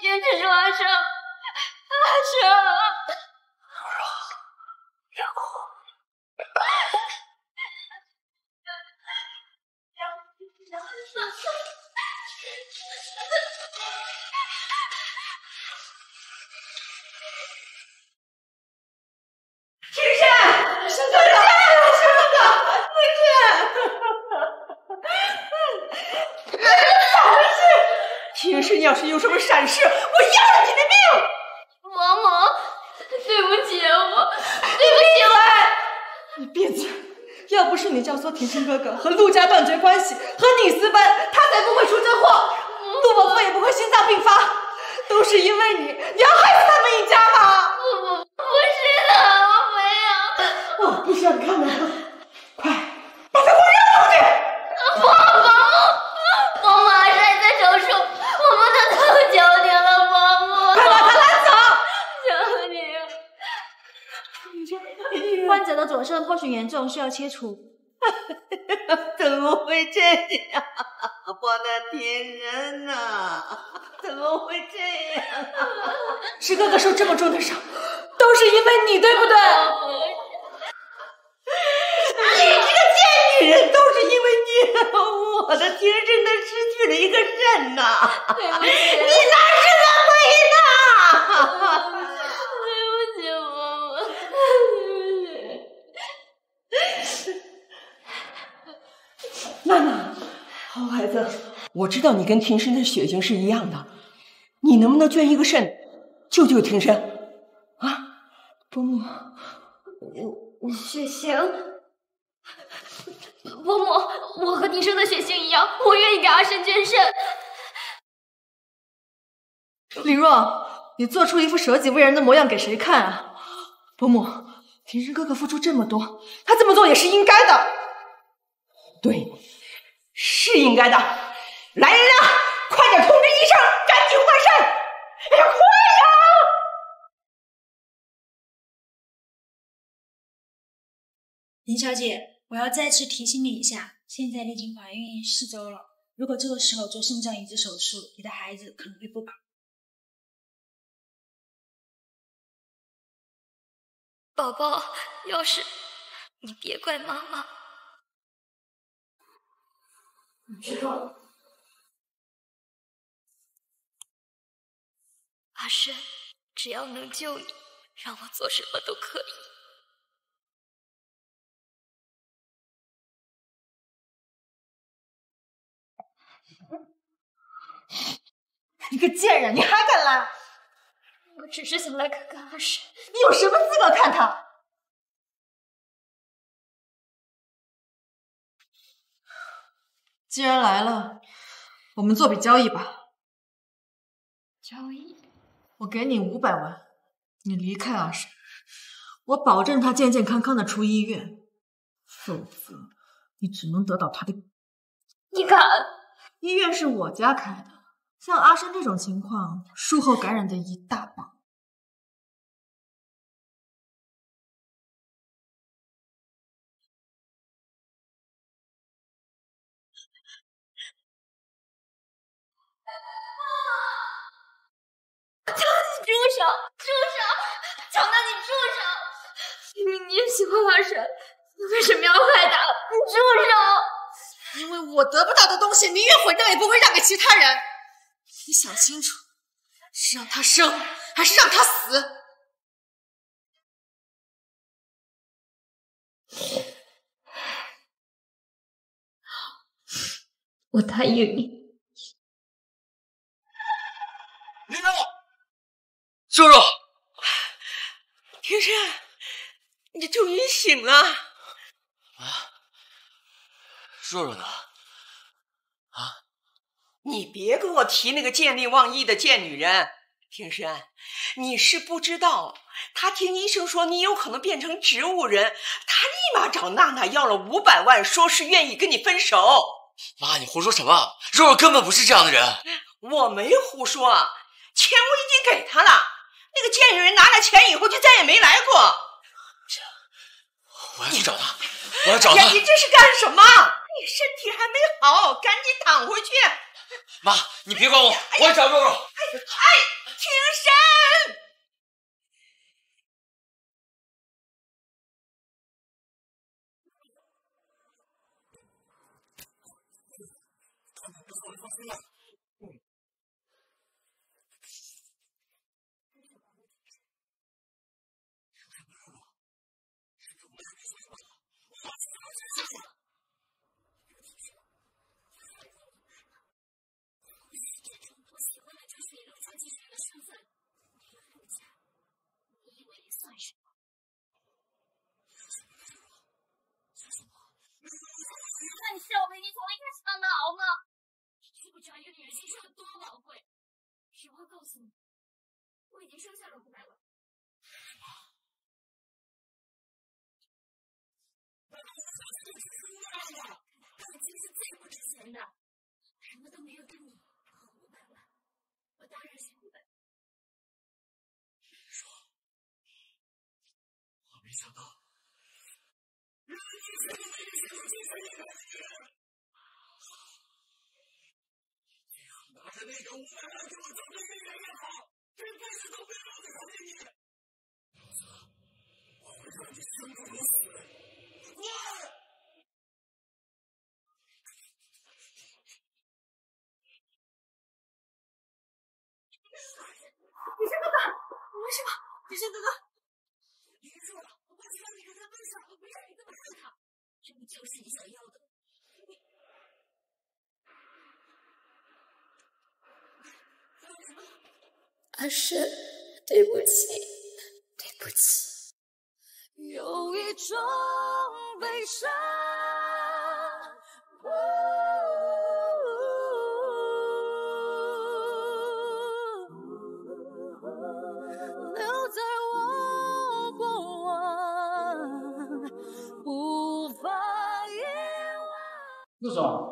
天天拉扯，柔柔，别哭。停下！沈队长，沈队长，再见！咋回事？平时你要是有什么闪失，我要了你的命！萌萌，对不起，对不起！你闭嘴！要不是你教唆婷婷哥哥和陆家断绝关系，和你私奔，他才不会出车祸，陆伯父也不会心脏病发，都是因为你，你要害死他们一家吧？不是的。 我不想看了，快把他给我扔出去！伯母，我马上在手术，我们的都求你了，伯母，快把他拉走！求你！患者的左肾破损严重，需要切除。怎么会这样？我的天人呐，怎么会这样？石哥哥受这么重的伤，都是因为你，对不对？ 你这个贱女人，都是因为你！我的天，真的失去了一个肾呐！对不起，你哪是个鬼呢？对不起，妈妈，对不起。娜娜，好孩子，我知道你跟庭深的血型是一样的，你能不能捐一个肾救庭深？啊，伯母，我血型。 伯母，我和庭深的血型一样，我愿意给阿深捐肾。林若，你做出一副舍己为人的模样给谁看啊？伯母，庭深哥哥付出这么多，他这么做也是应该的。对，是应该的。来人啊，快点通知医生，赶紧换肾！哎呀，快呀！ 林小姐。 我要再次提醒你一下，现在你已经怀孕4周了，如果这个时候做肾脏移植手术，你的孩子可能会不保。宝宝，要是你别怪妈妈。你知道。阿深，只要能救你，让我做什么都可以。 你个贱人，你还敢来？我只是想来看看阿深。你有什么资格看他？既然来了，我们做笔交易吧。交易？我给你500万，你离开阿深，我保证他健健康康的出医院。否则，你只能得到他的。你敢？ 医院是我家开的，像阿深这种情况，术后感染的一大把。住手！强大，你住手！你也喜欢阿深，你为什么要害他？你住手！ 因为我得不到的东西，宁愿毁掉也不会让给其他人。你想清楚，是让他生还是让他死？我答应你。林若，若若，庭深，你终于醒了。啊。 若若呢？啊！你别跟我提那个见利忘义的贱女人，庭深，你是不知道，她听医生说你有可能变成植物人，她立马找娜娜要了500万，说是愿意跟你分手。妈，你胡说什么？若若根本不是这样的人。我没胡说，钱我已经给她了。那个贱女人拿了钱以后就再也没来过。我要去找她，我要找她。你这是干什么？ 你身体还没好，赶紧躺回去。妈，你别管我，我要找若若。哎哎，停身！放心吧。 但是我们已经从一开始慢慢熬吗？知不知道一个女人心是有多宝贵？实话告诉你，我已经生下了500万。感情是最不值钱的，什么都没有的你，好500万，我当然想问。说，我没想到。 拿着那个500万给我做媒人也好，这辈子都不要我靠近你。老子，我会让你生不如死！滚！雨山哥哥，没事吧？雨山哥哥，你住了，我把枪抵在他背上，我不让你这么试他。 这不就是你想要的？阿深，对不起，对不起。有一种悲伤，留在我过往。 陆总，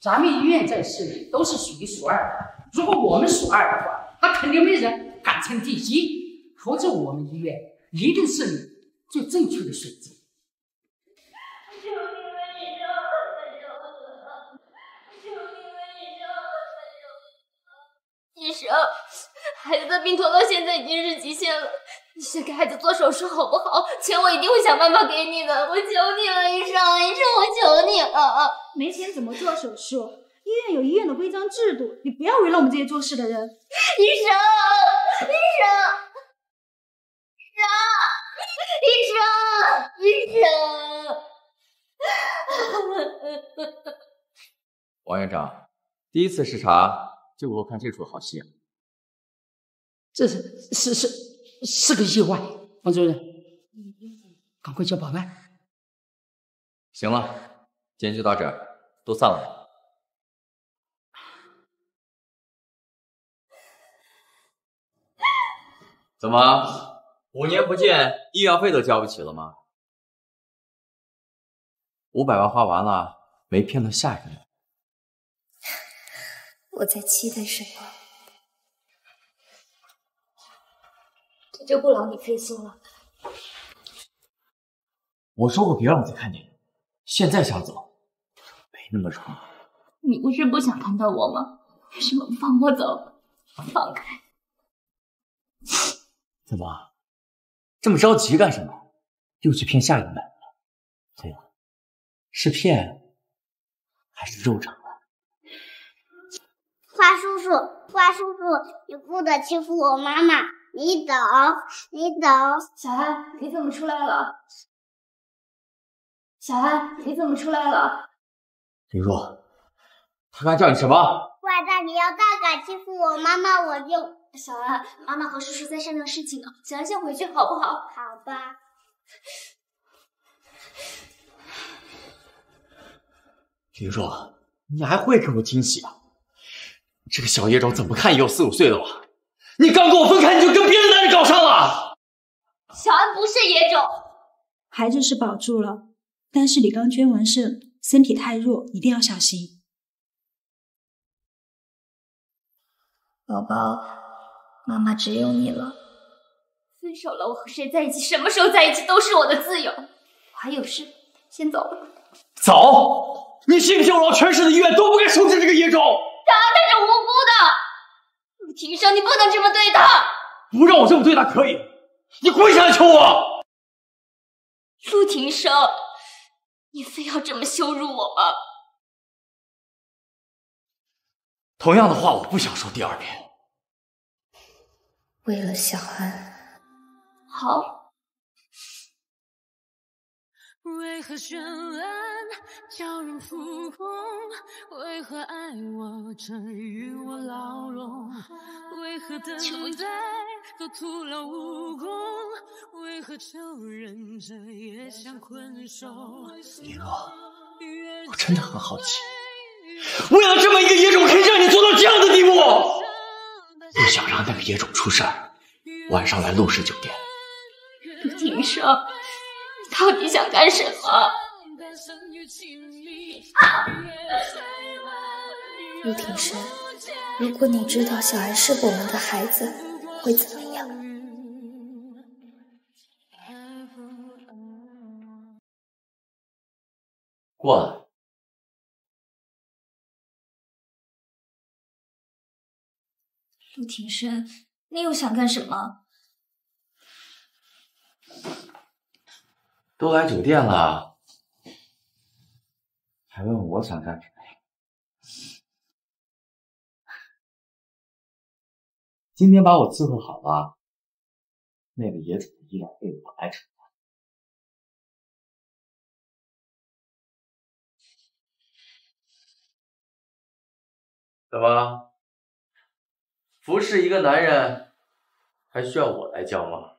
咱们医院在市里都是数一数二的。如果我们数二的话，那肯定没人敢称第一。投资我们医院，一定是你最正确的选择。求你们医生，求你们医生，医生，孩子的病拖到现在已经是极限了，你先给孩子做手术好不好？钱我一定会想办法给你的。我求你了，医生，医生，我求你了。 没钱怎么做手术？医院有医院的规章制度，你不要为了我们这些做事的人。医生，医生，医生，医生，王院长，第一次视察就给我看这出好戏啊！这是个意外，王主任，赶快叫保安。行了。 今天就到这儿，都散了。怎么，5年不见，医药费都交不起了吗？500万花完了，没骗到下一个人。我在期待什么？这就不劳你费心了。我说过别让我再看你，现在想走。 那么长，你不是不想看到我吗？为什么不放我走？放开！怎么这么着急干什么？又去骗下一个男人了？对了，是骗还是肉偿啊？花叔叔，花叔叔，你不得欺负我妈妈！你走，你走！小安，你怎么出来了？小安，你怎么出来了？ 林若，他刚叫你什么？外大，你要大敢欺负我妈妈，我就……小安，妈妈和叔叔在商量事情呢，小安先回去好不好？好吧。林若，你还会给我惊喜啊！这个小野种怎么看也有4、5岁了吧？你刚跟我分开，你就跟别的男人搞上了。小安不是野种，孩子是保住了，但是李刚娟完胜。 身体太弱，一定要小心。宝宝，妈妈只有你了。分手了，我和谁在一起，什么时候在一起都是我的自由。我还有事，先走了。走！你信不信我让全市的医院都不该收治这个野种？他是无辜的。庭上你不能这么对他！不让我这么对他可以，你跪下来求我！陆庭生，你非要这么羞辱我吗？同样的话，我不想说第二遍。为了小安，好。 为何绚烂叫人浮空？为何爱我曾与我牢笼？为何等待都徒劳无功？为何求人者也想困守？林洛，我真的很好奇，为了这么一个野种，可以让你做到这样的地步？不想让那个野种出事儿，晚上来陆氏酒店。陆庭生。 到底想干什么？陆庭生，如果你知道小安是我们的孩子，会怎么样？过来。陆庭生，你又想干什么？ 都来酒店了，还问我想干什么呀？今天把我伺候好了，那个野种依然被我来惩罚。怎么，服侍一个男人还需要我来教吗？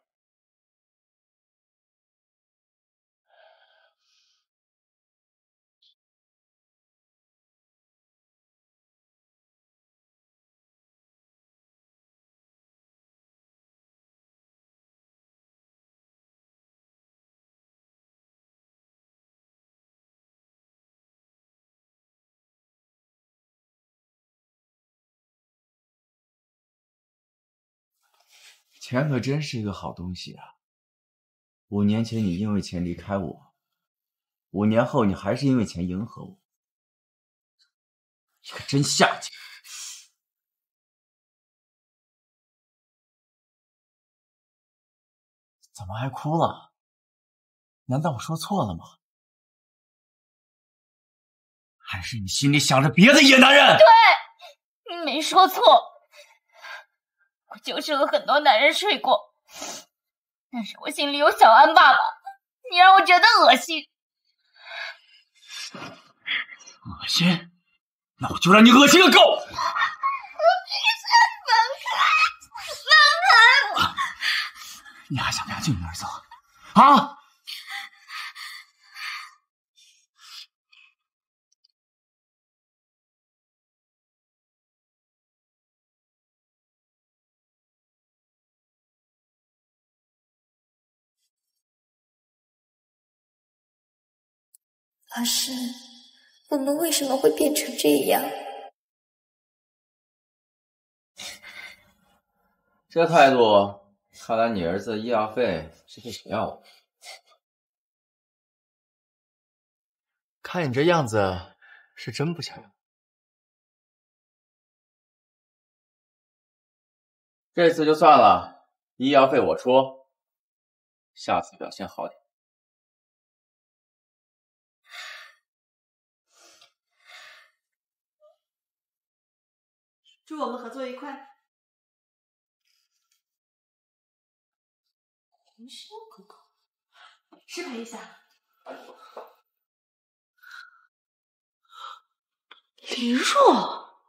钱可真是一个好东西啊！5年前你因为钱离开我，5年后你还是因为钱迎合我，你可真下贱！怎么还哭了？难道我说错了吗？还是你心里想着别的野男人？对，你没说错。 我就是和很多男人睡过，但是我心里有小安爸爸，你让我觉得恶心。恶心？那我就让你恶心个够！ 放开！放开！啊！你还想赶紧女儿走啊？老师，我们为什么会变成这样？这态度，看来你儿子的医药费是被谁要了？看你这样子，是真不想要。这次就算了，医药费我出，下次表现好点。 祝我们合作愉快。红烧狗狗，失陪一下。林若，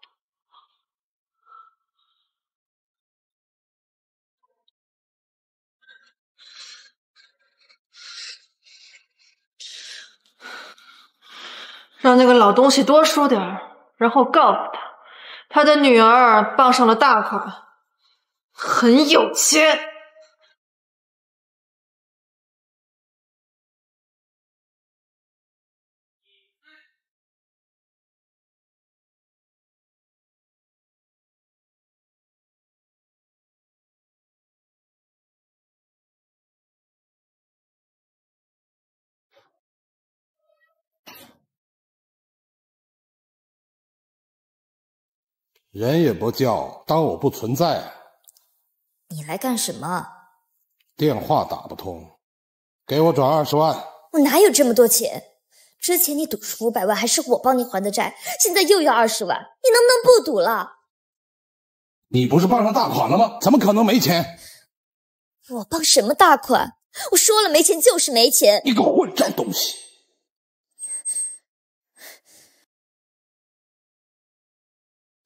让那个老东西多输点儿，然后告诉他。 他的女儿傍上了大款，很有钱。人也不叫，当我不存在。你来干什么？电话打不通，给我转20万。我哪有这么多钱？之前你赌输500万，还是我帮你还的债，现在又要20万，你能不能不赌了？你不是傍上大款了吗？怎么可能没钱？我傍什么大款？我说了没钱就是没钱。你给我混账东西！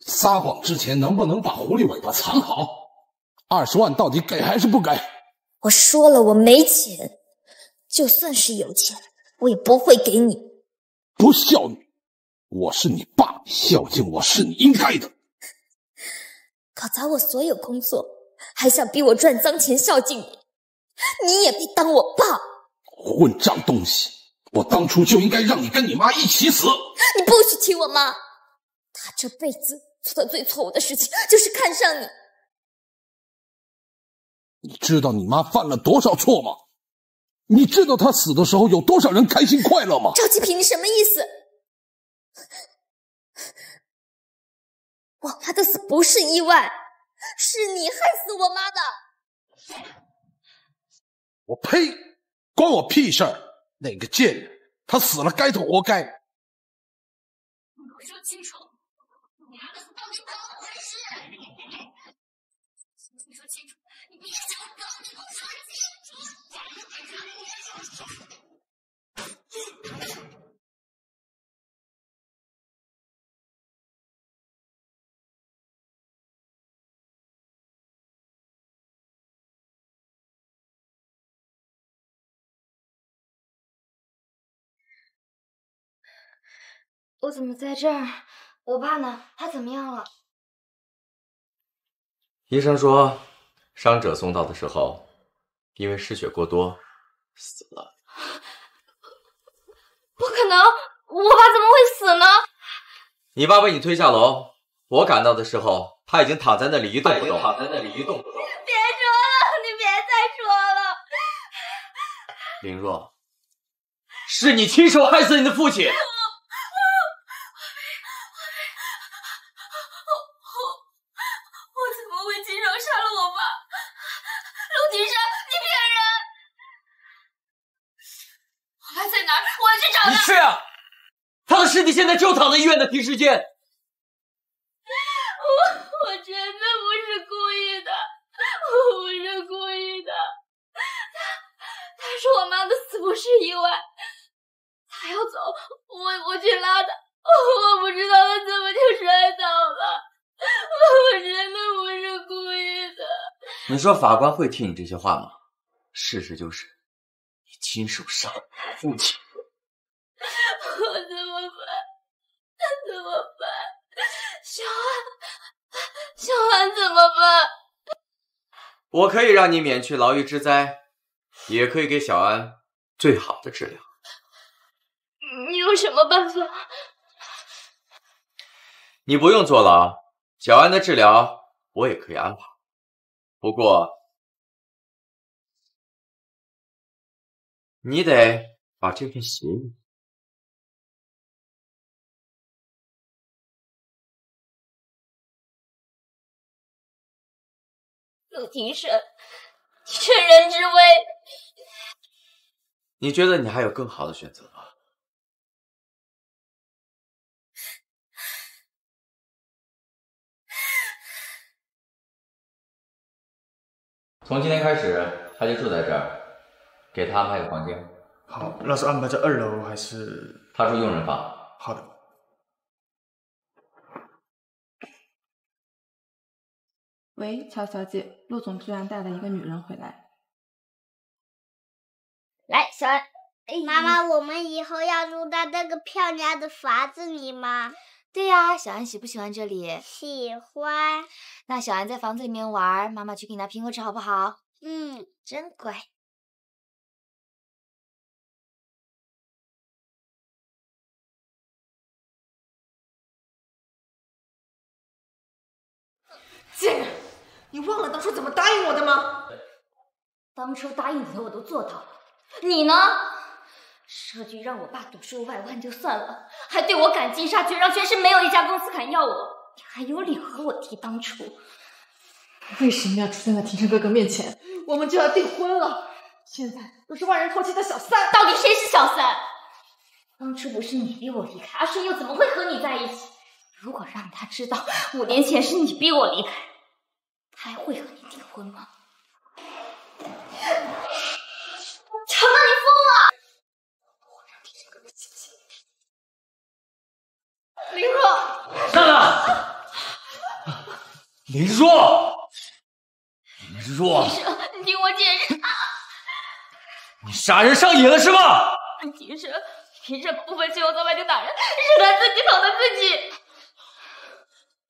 撒谎之前能不能把狐狸尾巴藏好？20万到底给还是不给？我说了我没钱，就算是有钱，我也不会给你。不孝女，我是你爸，孝敬我是你应该的。搞砸我所有工作，还想逼我赚脏钱孝敬你，你也配当我爸？混账东西！我当初就应该让你跟你妈一起死。你不许提我妈，她这辈子 做的最错误的事情就是看上你。你知道你妈犯了多少错吗？你知道她死的时候有多少人开心快乐吗？赵继平，你什么意思？我妈的死不是意外，是你害死我妈的。我呸！关我屁事儿！那个贱人，她死了该她活该。你给我说清楚！ 我怎么在这儿？我爸呢？他怎么样了？医生说，伤者送到的时候，因为失血过多，死了。 不可能！我爸怎么会死呢？你爸被你推下楼，我赶到的时候，他已经躺在那里一动不动。别说了，你别再说了。林若，是你亲手害死你的父亲。我怎么会亲手杀了我爸？陆庭山，你骗人！ 他在哪儿？我去找他。你去啊！他的尸体现在就躺在医院的停尸间。我绝对不是故意的，我不是故意的。他说我妈的死不是意外，他要走，我去拉他，我不知道他怎么就摔倒了，我真的不是故意的。你说法官会听你这些话吗？事实就是。 亲手杀了父亲，我怎么办？怎么办？小安怎么办？我可以让你免去牢狱之灾，也可以给小安最好的治疗。你有什么办法？你不用坐牢，小安的治疗我也可以安排，不过。 你得把这份协议。陆庭生，你趁人之危。你觉得你还有更好的选择吗？从今天开始，他就住在这儿。 给他安排个房间。好，那是安排在2楼还是？他住佣人房。好的。喂，乔小姐，陆总居然带了一个女人回来。来，小安。哎，妈妈，我们以后要住到那个漂亮的房子里吗？对呀，小安喜不喜欢这里？喜欢。那小安在房子里面玩，妈妈去给你拿苹果吃好不好？嗯，真乖。 贱人，你忘了当初怎么答应我的吗？当初答应你的我都做到了，你呢？设局让我爸赌输500万就算了，还对我赶尽杀绝，让全市没有一家公司敢要我。你还有脸和我提当初？为什么要出现在庭琛哥哥面前？我们就要订婚了，现在都是万人唾弃的小三，到底谁是小三？当初不是你逼我离开，阿顺又怎么会和你在一起？如果让他知道5年前是你逼我离开，他还会和你订婚吗？ 成了，你疯了！我让这些哥哥亲亲你。林若，娜娜，林若，林若，你听我解释。你杀人上瘾了是吗？庭琛不分青红皂白就打人，是他自己捅的自己。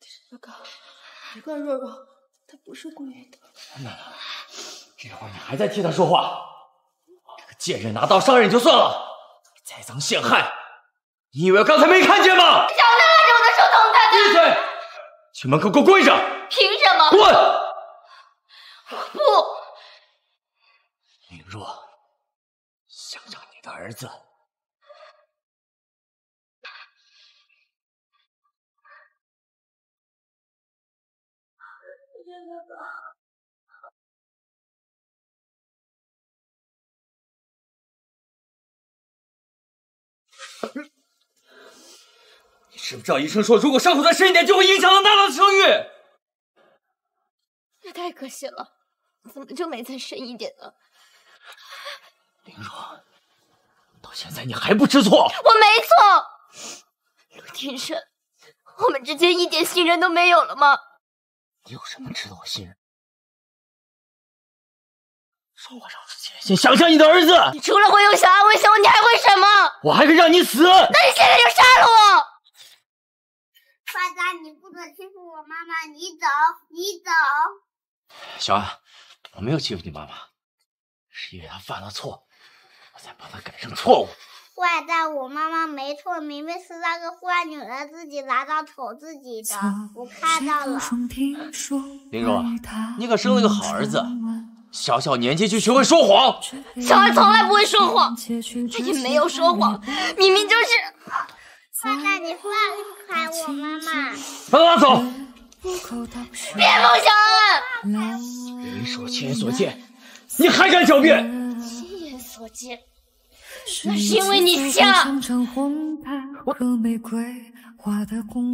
庭琛哥哥，你怪若若，他不是故意的。娜娜，这会儿你还在替他说话？ 贱人拿刀伤人也就算了，栽赃陷害，你以为我刚才没看见吗？小三按着我的手捅他的。闭嘴！去门口给我跪着！凭什么？滚！我不。林若，想让你的儿子你知不知道医生说，如果伤口再深一点，就会影响到娜娜的生育？那太可惜了，怎么就没再深一点呢？林若，到现在你还不知错？我没错，陆庭琛，我们之间一点信任都没有了吗？你有什么值得我信任？说我让之前先想想你的儿子，你除了会用小安慰吓我，你还会什么？我还会让你死！那你现在就杀了我！爸爸，你不准欺负我妈妈，你走，你走。小安，我没有欺负你妈妈，是因为她犯了错，我才帮她改正错误。坏蛋，我妈妈没错，明明是那个坏女人自己拿刀捅自己的，我看到了。林若，你可生了个好儿子。 小小年纪就学会说谎，小孩从来不会说谎，他也没有说谎，明明就是。爸爸，你放开我妈妈！把他拉走！别碰小安！人所亲，所见，你还敢狡辩？亲眼所见，那是因为你瞎。林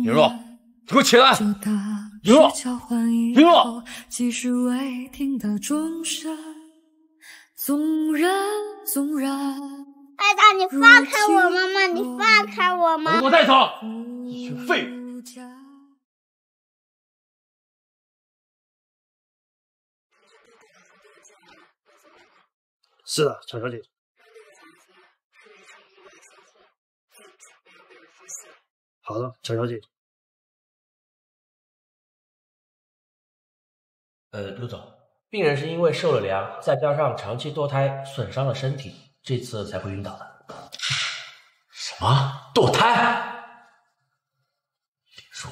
若，你给我起来！ 林若，林若，哎大，你放开我妈妈，你放开我妈妈！给我带走！一群废物！是的，小小姐。 好的，小小姐。 陆总，病人是因为受了凉，再加上长期堕胎损伤了身体，这次才会晕倒的。什么？堕胎？林若，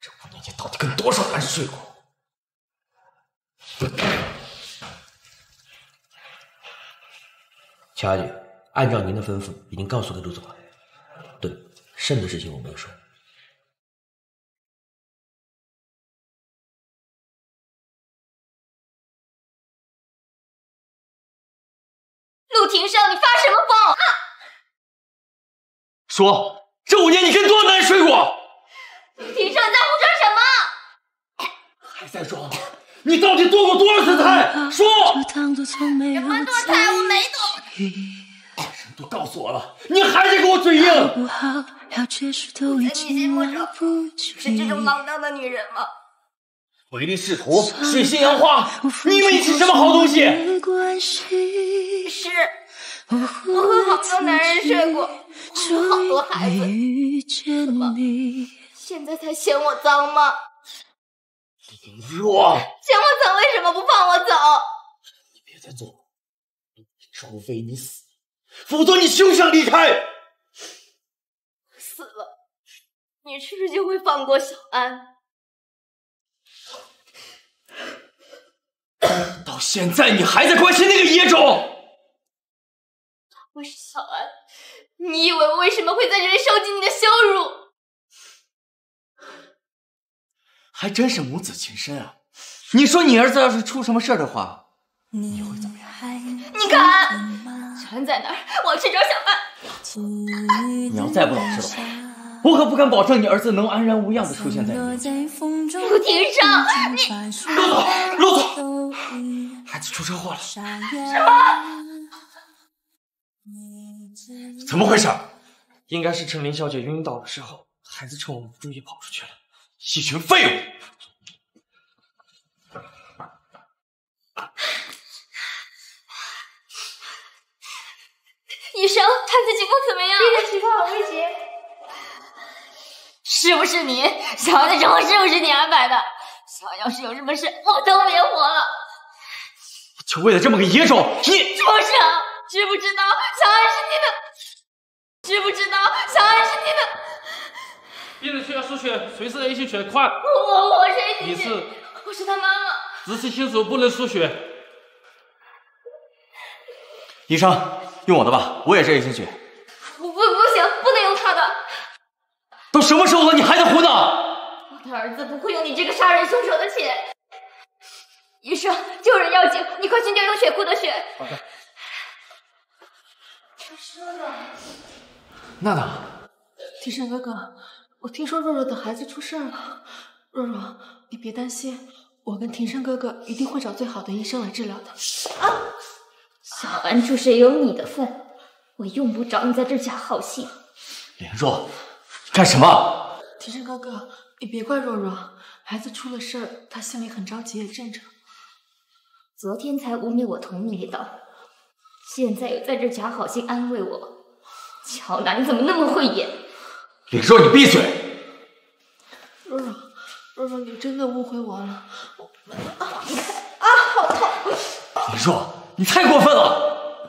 这5年前到底跟多少男人睡过？乔阿姨，按照您的吩咐，已经告诉给陆总了。对，肾的事情我没有说。 陆庭琛，你发什么疯啊？说这5年你跟多少男人睡过？陆庭琛，你在胡说什么？还在装？你到底堕过多少次胎？说！什么堕胎？我没堕。人都告诉我了，你还在给我嘴硬！在你心目中是这种浪荡的女人吗？ 唯利是图，水性杨花，你以为你是什么好东西？是，我和好多男人睡过，生好多孩子，怎么现在才嫌我脏吗？林若，嫌我脏为什么不放我走？你别再做，除非你死，否则你休想离开。我死了，你是不是就会放过小安？ 到现在你还在关心那个野种？我是小安，你以为我为什么会在这里受尽你的羞辱？还真是母子情深啊！你说你儿子要是出什么事儿的话，你会怎么样？你敢！船在哪儿？我去找小曼。你要再不老实的话，我可不敢保证你儿子能安然无恙的出现在你面前。陆庭上，你陆总，孩子出车祸了。什么？怎么回事？应该是趁林小姐晕倒的时候，孩子趁我们不注意跑出去了。 一群废物！医生，他的情况怎么样？他的情况很危急。是不是你？小孩的生活是不是你安排的？想要是有什么事，我都别活了。就为了这么个野种，你畜生！知不知道小安是你的？知不知道小安是你的？ 病人需要输血，谁是 A 型血？快！我是 A 型血。你是？我是他妈妈。直系亲属不能输血。医生，用我的吧，我也是 A 型血。不行，不能用他的。都什么时候了，你还在胡闹？我的儿子不会用你这个杀人凶手的血。医生，救人要紧，你快去调用血库的血。好的。可是娜娜。提神哥哥。 我听说若若的孩子出事了，若若，你别担心，我跟庭生哥哥一定会找最好的医生来治疗的。啊，小安出事也有你的份，我用不着你在这假好心。林若，干什么？庭生哥哥，你别怪若若，孩子出了事儿，她心里很着急也正常。昨天才污蔑我同命一道，现在又在这假好心安慰我，乔娜，你怎么那么会演？ 林若，你闭嘴！若若，你真的误会我了。啊，好痛！林若，你太过分了！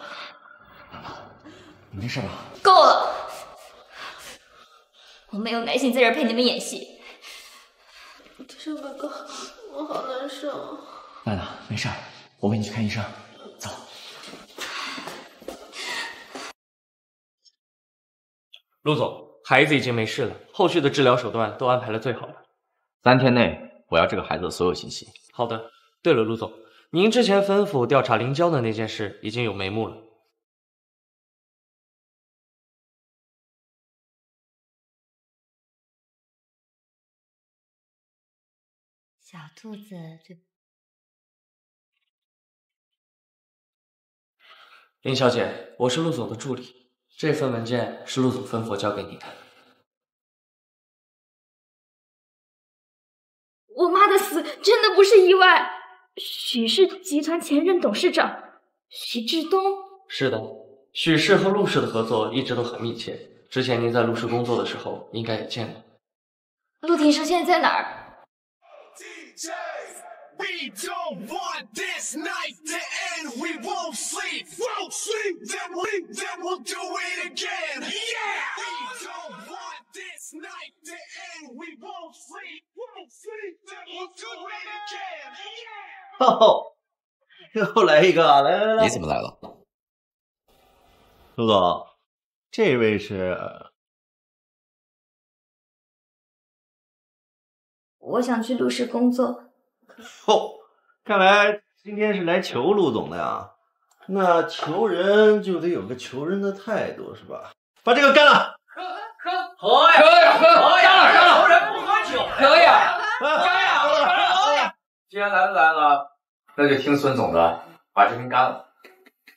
娜娜，你没事吧？够了！我没有耐心在这陪你们演戏。天生哥哥，我好难受。娜娜，没事，我陪你去看医生。走。 陆总，孩子已经没事了，后续的治疗手段都安排了最好的。3天内我要这个孩子的所有信息。好的。对了，陆总，您之前吩咐调查林娇的那件事已经有眉目了。小兔子，林小姐，我是陆总的助理。 这份文件是陆总吩咐交给你的。我妈的死真的不是意外。许氏集团前任董事长许志东。是的，许氏和陆氏的合作一直都很密切。之前您在陆氏工作的时候，应该也见过。陆庭生现在在哪儿？ We don't want this night to end. We won't sleep. Won't sleep. Then we'll do it again. Yeah. We don't want this night to end. We won't sleep. Won't sleep. Then we'll do it again. Yeah. 哦，又来一个，来。你怎么来了？陆总，这位是……我想去陆氏工作。 哦，看来今天是来求陆总的呀。那求人就得有个求人的态度，是吧？把这个干了！可以，求人不喝酒，可以，干呀！既然来了，那就听孙总的，把这瓶干了。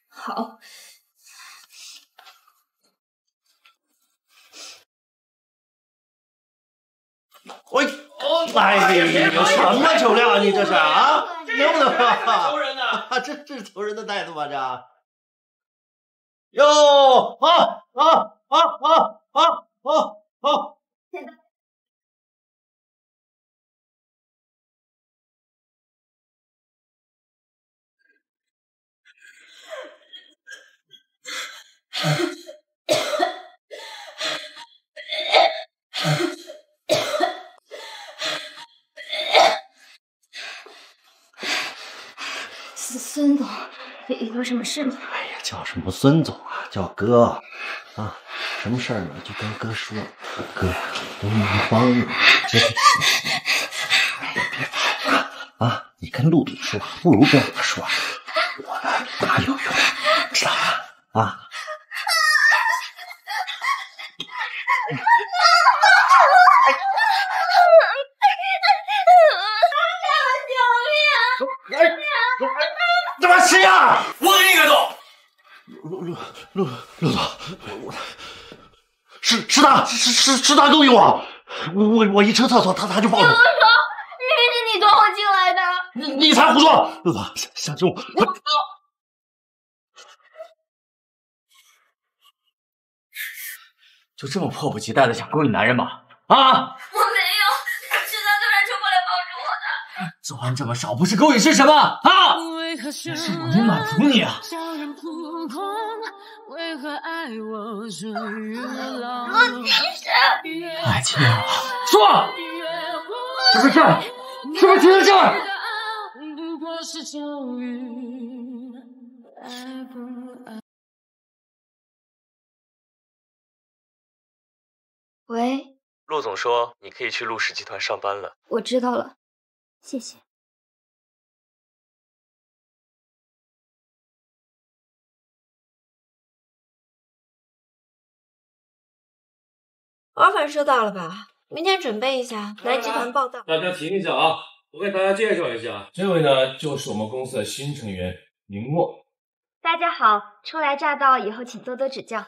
好。喂。 哎呀，什么酒量？你这是啊？能不能？求人呢？这是求人的态度吗？这？哟，好！孙总，有什么事吗？哎呀，叫什么孙总啊？叫哥啊！什么事儿呢？就跟哥说，哥，别慌。你跟陆总说，不如跟我说，我哪有用，知道吗？啊！ 谁呀？我给你改造。陆总，我是他勾引我，我一上厕所他就抱住。陆总，明明是你拖我进来的。你才胡说！陆总，像这种，我不。就这么迫不及待的想勾引男人吗？啊！我没有，是他突然冲过来抱住我的。做完这么少，不是勾引是什么？啊！ 是我没满足你啊！爱情啊，说，什么事儿？什么情事儿？喂，陆总说你可以去陆氏集团上班了。我知道了，谢谢。 offer 收到了吧？明天准备一下，来集团报道。大家停一下啊！我给大家介绍一下，这位呢就是我们公司的新成员宁墨。大家好，初来乍到，以后请多多指教。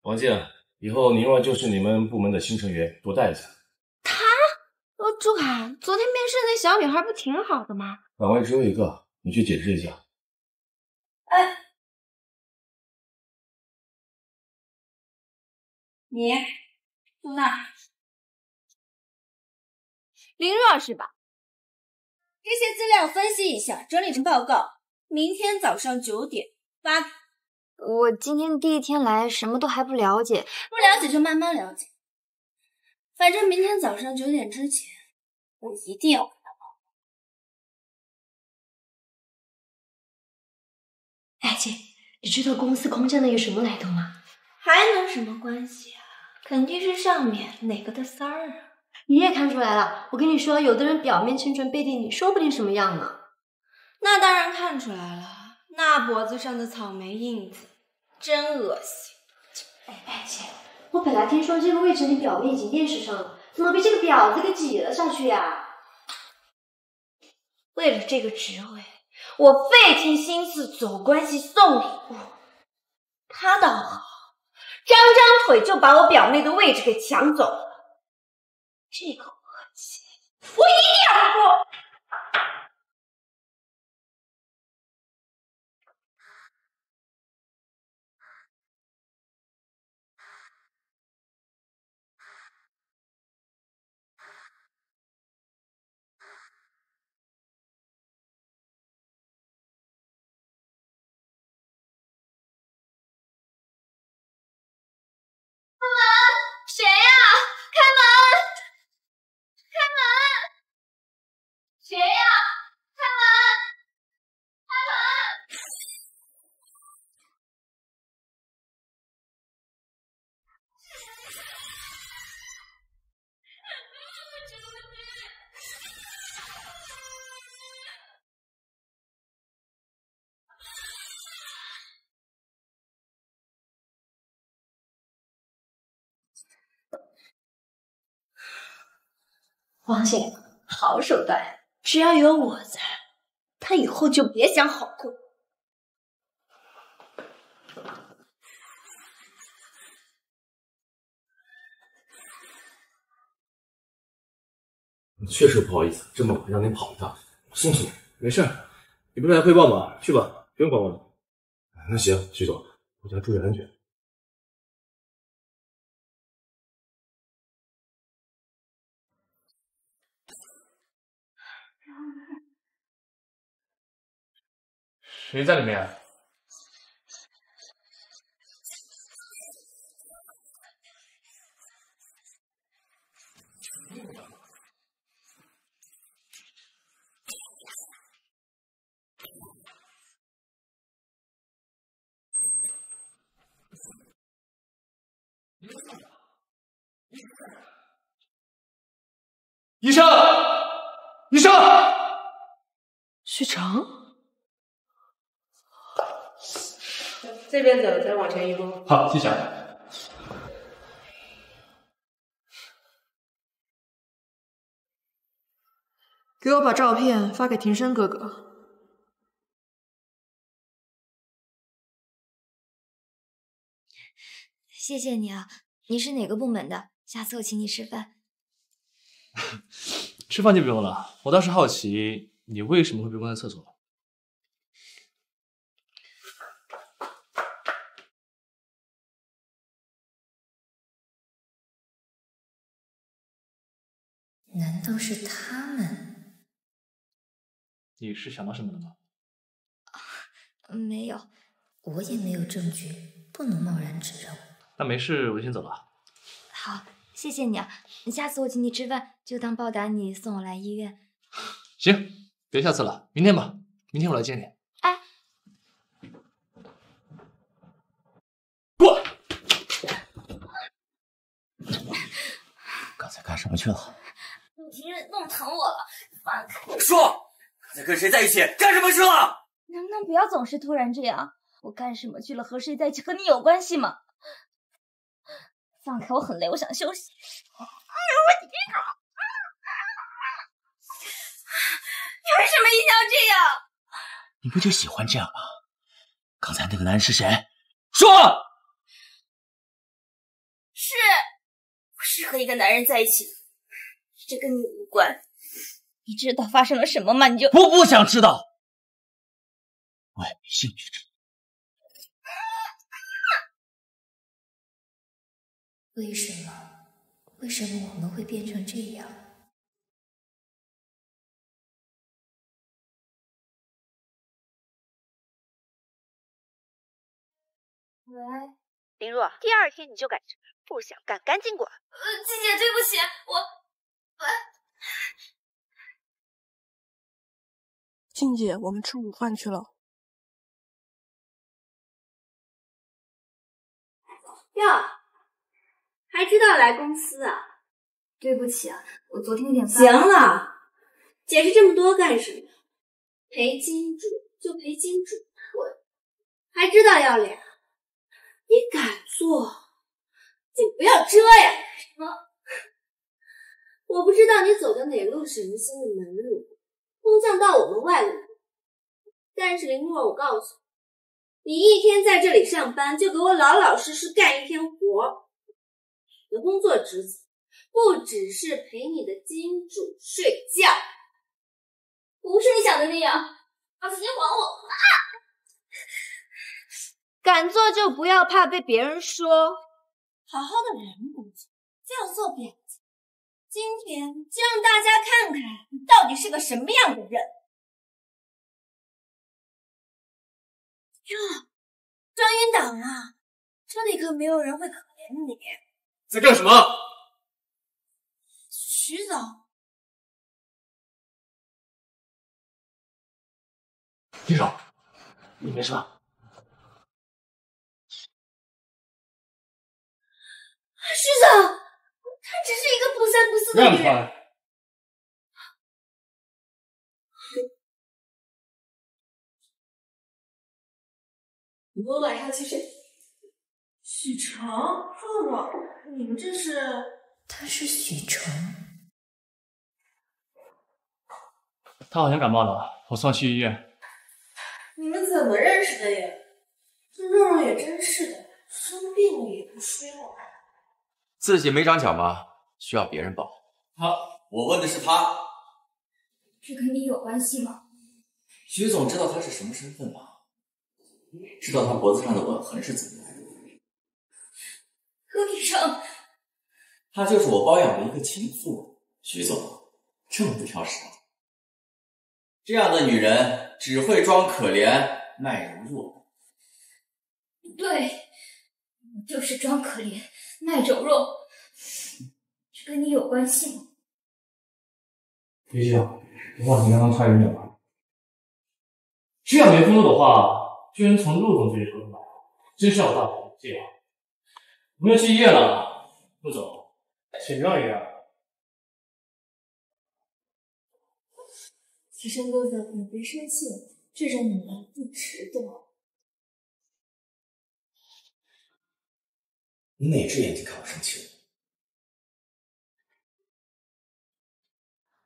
王静，以后宁墨就是你们部门的新成员，多带一下。他？朱凯，昨天面试那小女孩不挺好的吗？岗位只有一个，你去解释一下。哎。 你那林若是吧？这些资料分析一下，整理成报告。明天早上9点发。我今天第一天来，什么都还不了解。不了解就慢慢了解。反正明天早上9点之前，我一定要跟他报告。哎姐，你知道公司空降那个什么来头吗？还能什么关系啊？ 肯定是上面哪个的三儿啊！你也看出来了，我跟你说，有的人表面清纯，背地里说不定什么样呢。那当然看出来了，那脖子上的草莓印子真恶心。哎姐，我本来听说这个位置你表妹已经面试上了，怎么被这个婊子给挤了上去呀？为了这个职位，我费尽心思走关系送礼物，他倒好。 张腿就把我表妹的位置给抢走了，这个恶心，我一定要说。王姐，好手段！只要有我在，她以后就别想好过。确实不好意思，这么晚让您跑一趟，我送送你。没事，你不是来汇报吗？去吧，不用管我了。那行，徐总，回家注意安全。 谁在里面？医生，医生。许长，这边走，再往前一步。好，谢谢。给我把照片发给庭深哥哥。 谢谢你啊！你是哪个部门的？下次我请你吃饭。吃饭就不用了，我倒是好奇你为什么会被关在厕所。难道是他们？你是想到什么了吗？啊，没有，我也没有证据，不能贸然指认。 那没事，我就先走了。好，谢谢你啊！下次我请你吃饭，就当报答你送我来医院。行，别下次了，明天吧，明天我来接你。哎，过来！刚才干什么去了？陆庭任弄疼我了，放开！说，刚才跟谁在一起？干什么去了？能不能不要总是突然这样？我干什么去了？和谁在一起？和你有关系吗？ 放开我，很累，我想休息。哎呦，我的天哪！你为什么一定要这样？你不就喜欢这样吗？刚才那个男人是谁？说。是，我是和一个男人在一起的，这跟你无关。你知道发生了什么吗？你就我不想知道，我也没兴趣知道。 为什么？为什么我们会变成这样？喂，林若，第二天你就改正，不想干赶紧滚！季姐，对不起，我……喂，静姐，我们吃午饭去了。呀。 还知道来公司啊？对不起啊，我昨天有点……行了，解释这么多干什么？赔金主就赔金主，我还知道要脸？你敢做？你不要遮呀！什么？我不知道你走的哪路是人心的门路，空降到我们外路。但是林若，我告诉你，你一天在这里上班，就给我老老实实干一天活。 的工作职责不只是陪你的金主睡觉，不是你想的那样。把时间还我！啊！敢做就不要怕被别人说，好好的人不做，就做婊子。今天就让大家看看你到底是个什么样的人。哟，专员党啊，这里可没有人会可怜你。 在干什么？徐总，叶柔，你没事吧？徐总，她只是一个不三不四的女人。你给我晚上去睡。 许成，若若，你们这是？他是许成，他好像感冒了，我送他去医院。你们怎么认识的呀？这若若也真是的，生病了也不说我。自己没长脚吗？需要别人抱。他，我问的是他。这跟你有关系吗？徐总知道他是什么身份吗？知道他脖子上的吻痕是怎么来的？ 陆医生，她就是我包养的一个情妇，徐总，这么不挑食，这样的女人只会装可怜，卖柔弱。对，就是装可怜，卖柔弱，这跟你有关系吗？李姐，我话题刚刚差远点了。这样没风度的话，居然从陆总嘴里说出来，真是让我大开眼界。 我们要去医院了，陆总，请让一让。学生哥哥，你别生气，这种女人不值得。你哪只眼睛看我生气了？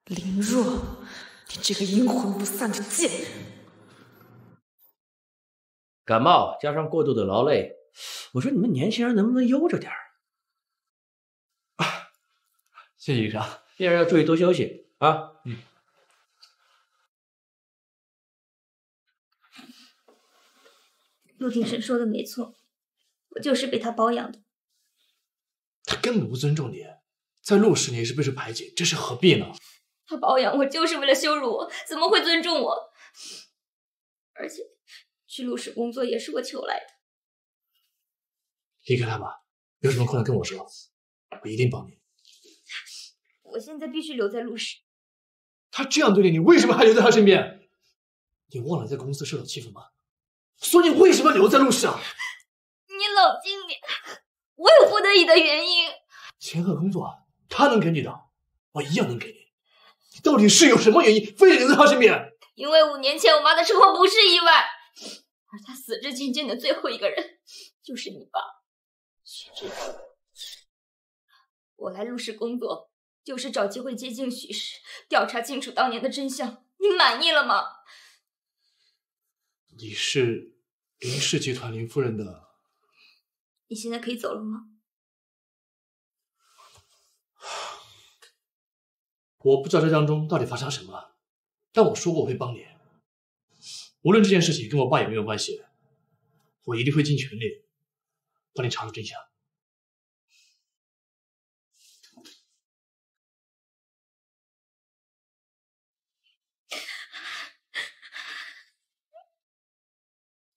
林若，你这个阴魂不散的贱人！感冒加上过度的劳累，我说你们年轻人能不能悠着点儿？啊，谢谢医生，病人要注意多休息啊。嗯。 陆俊生说的没错，我就是被他包养的。他根本不尊重你，在陆氏你也是备受排挤，这是何必呢？他包养我就是为了羞辱我，怎么会尊重我？而且去陆氏工作也是我求来的。离开他吧，有什么困难跟我说，我一定帮你。我现在必须留在陆氏。他这样对你，你为什么还留在他身边？你忘了在公司受到欺负吗？ 所以你为什么留在陆氏啊？你冷静点，我有不得已的原因。钱和工作，他能给你的，我一样能给你。你到底是有什么原因，非得留在他身边？因为5年前我妈的车祸不是意外，而她死之前见的最后一个人就是你爸。我来陆氏工作，就是找机会接近许氏，调查清楚当年的真相。你满意了吗？ 你是林氏集团林夫人的。你现在可以走了吗？我不知道这当中到底发生什么了，但我说过我会帮你。无论这件事情跟我爸有没有关系，我一定会尽全力帮你查出真相。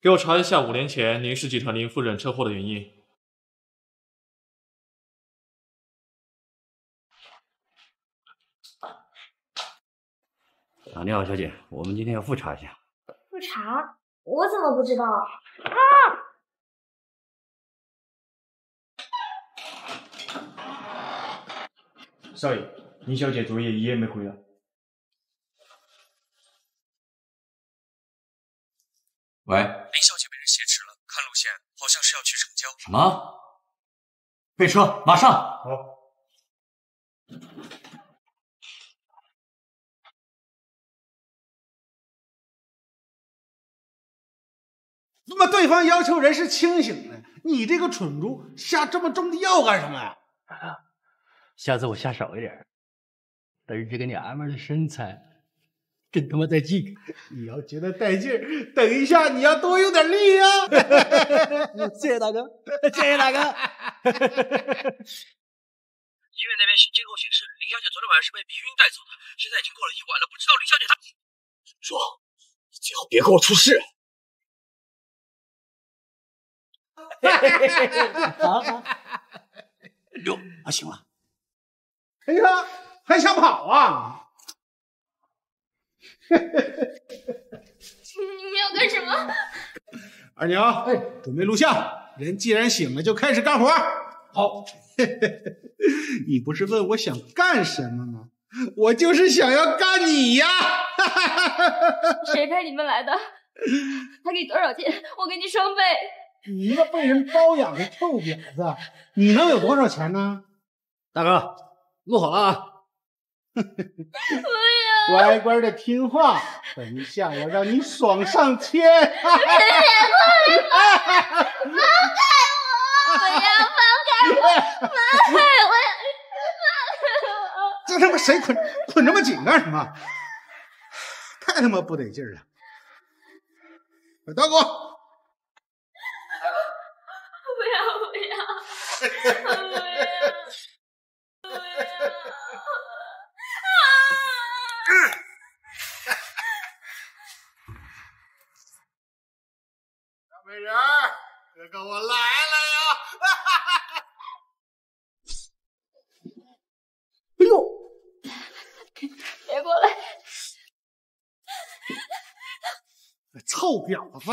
给我查一下5年前林氏集团林夫人车祸的原因。啊，你好，小姐，我们今天要复查一下。复查？我怎么不知道？啊！少爷，林小姐昨夜一夜没回来。 喂，林小姐被人挟持了，看路线好像是要去城郊。什么？备车，马上！好。那么对方要求人是清醒的，你这个蠢猪下这么重的药干什么呀？下次我下少一点，儿子给你安排的身材。 真他妈带劲！你要觉得带劲，等一下你要多用点力啊！谢谢大哥，谢谢大哥。医院那边监控显示，林小姐昨天晚上是被迷晕带走的，现在已经过了1晚了，不知道林小姐她……说，你最好别给我出事！哟，还行了。哎呀，还想跑啊？ 你们要干什么？二娘，哎，准备录像。人既然醒了，就开始干活。好，你不是问我想干什么吗？我就是想要干你呀！谁派你们来的？他给你多少钱？我给你双倍。你一个被人包养的臭婊子，你能有多少钱呢？大哥，录好了啊！乖乖的听话，等一下我让你爽上天！放开我！不要放开我！这他妈谁捆这么紧干什么？太他妈不得劲了！快打给我！不要！ 小美人，哥哥我来了呀！哎呦，别过来！臭婊子，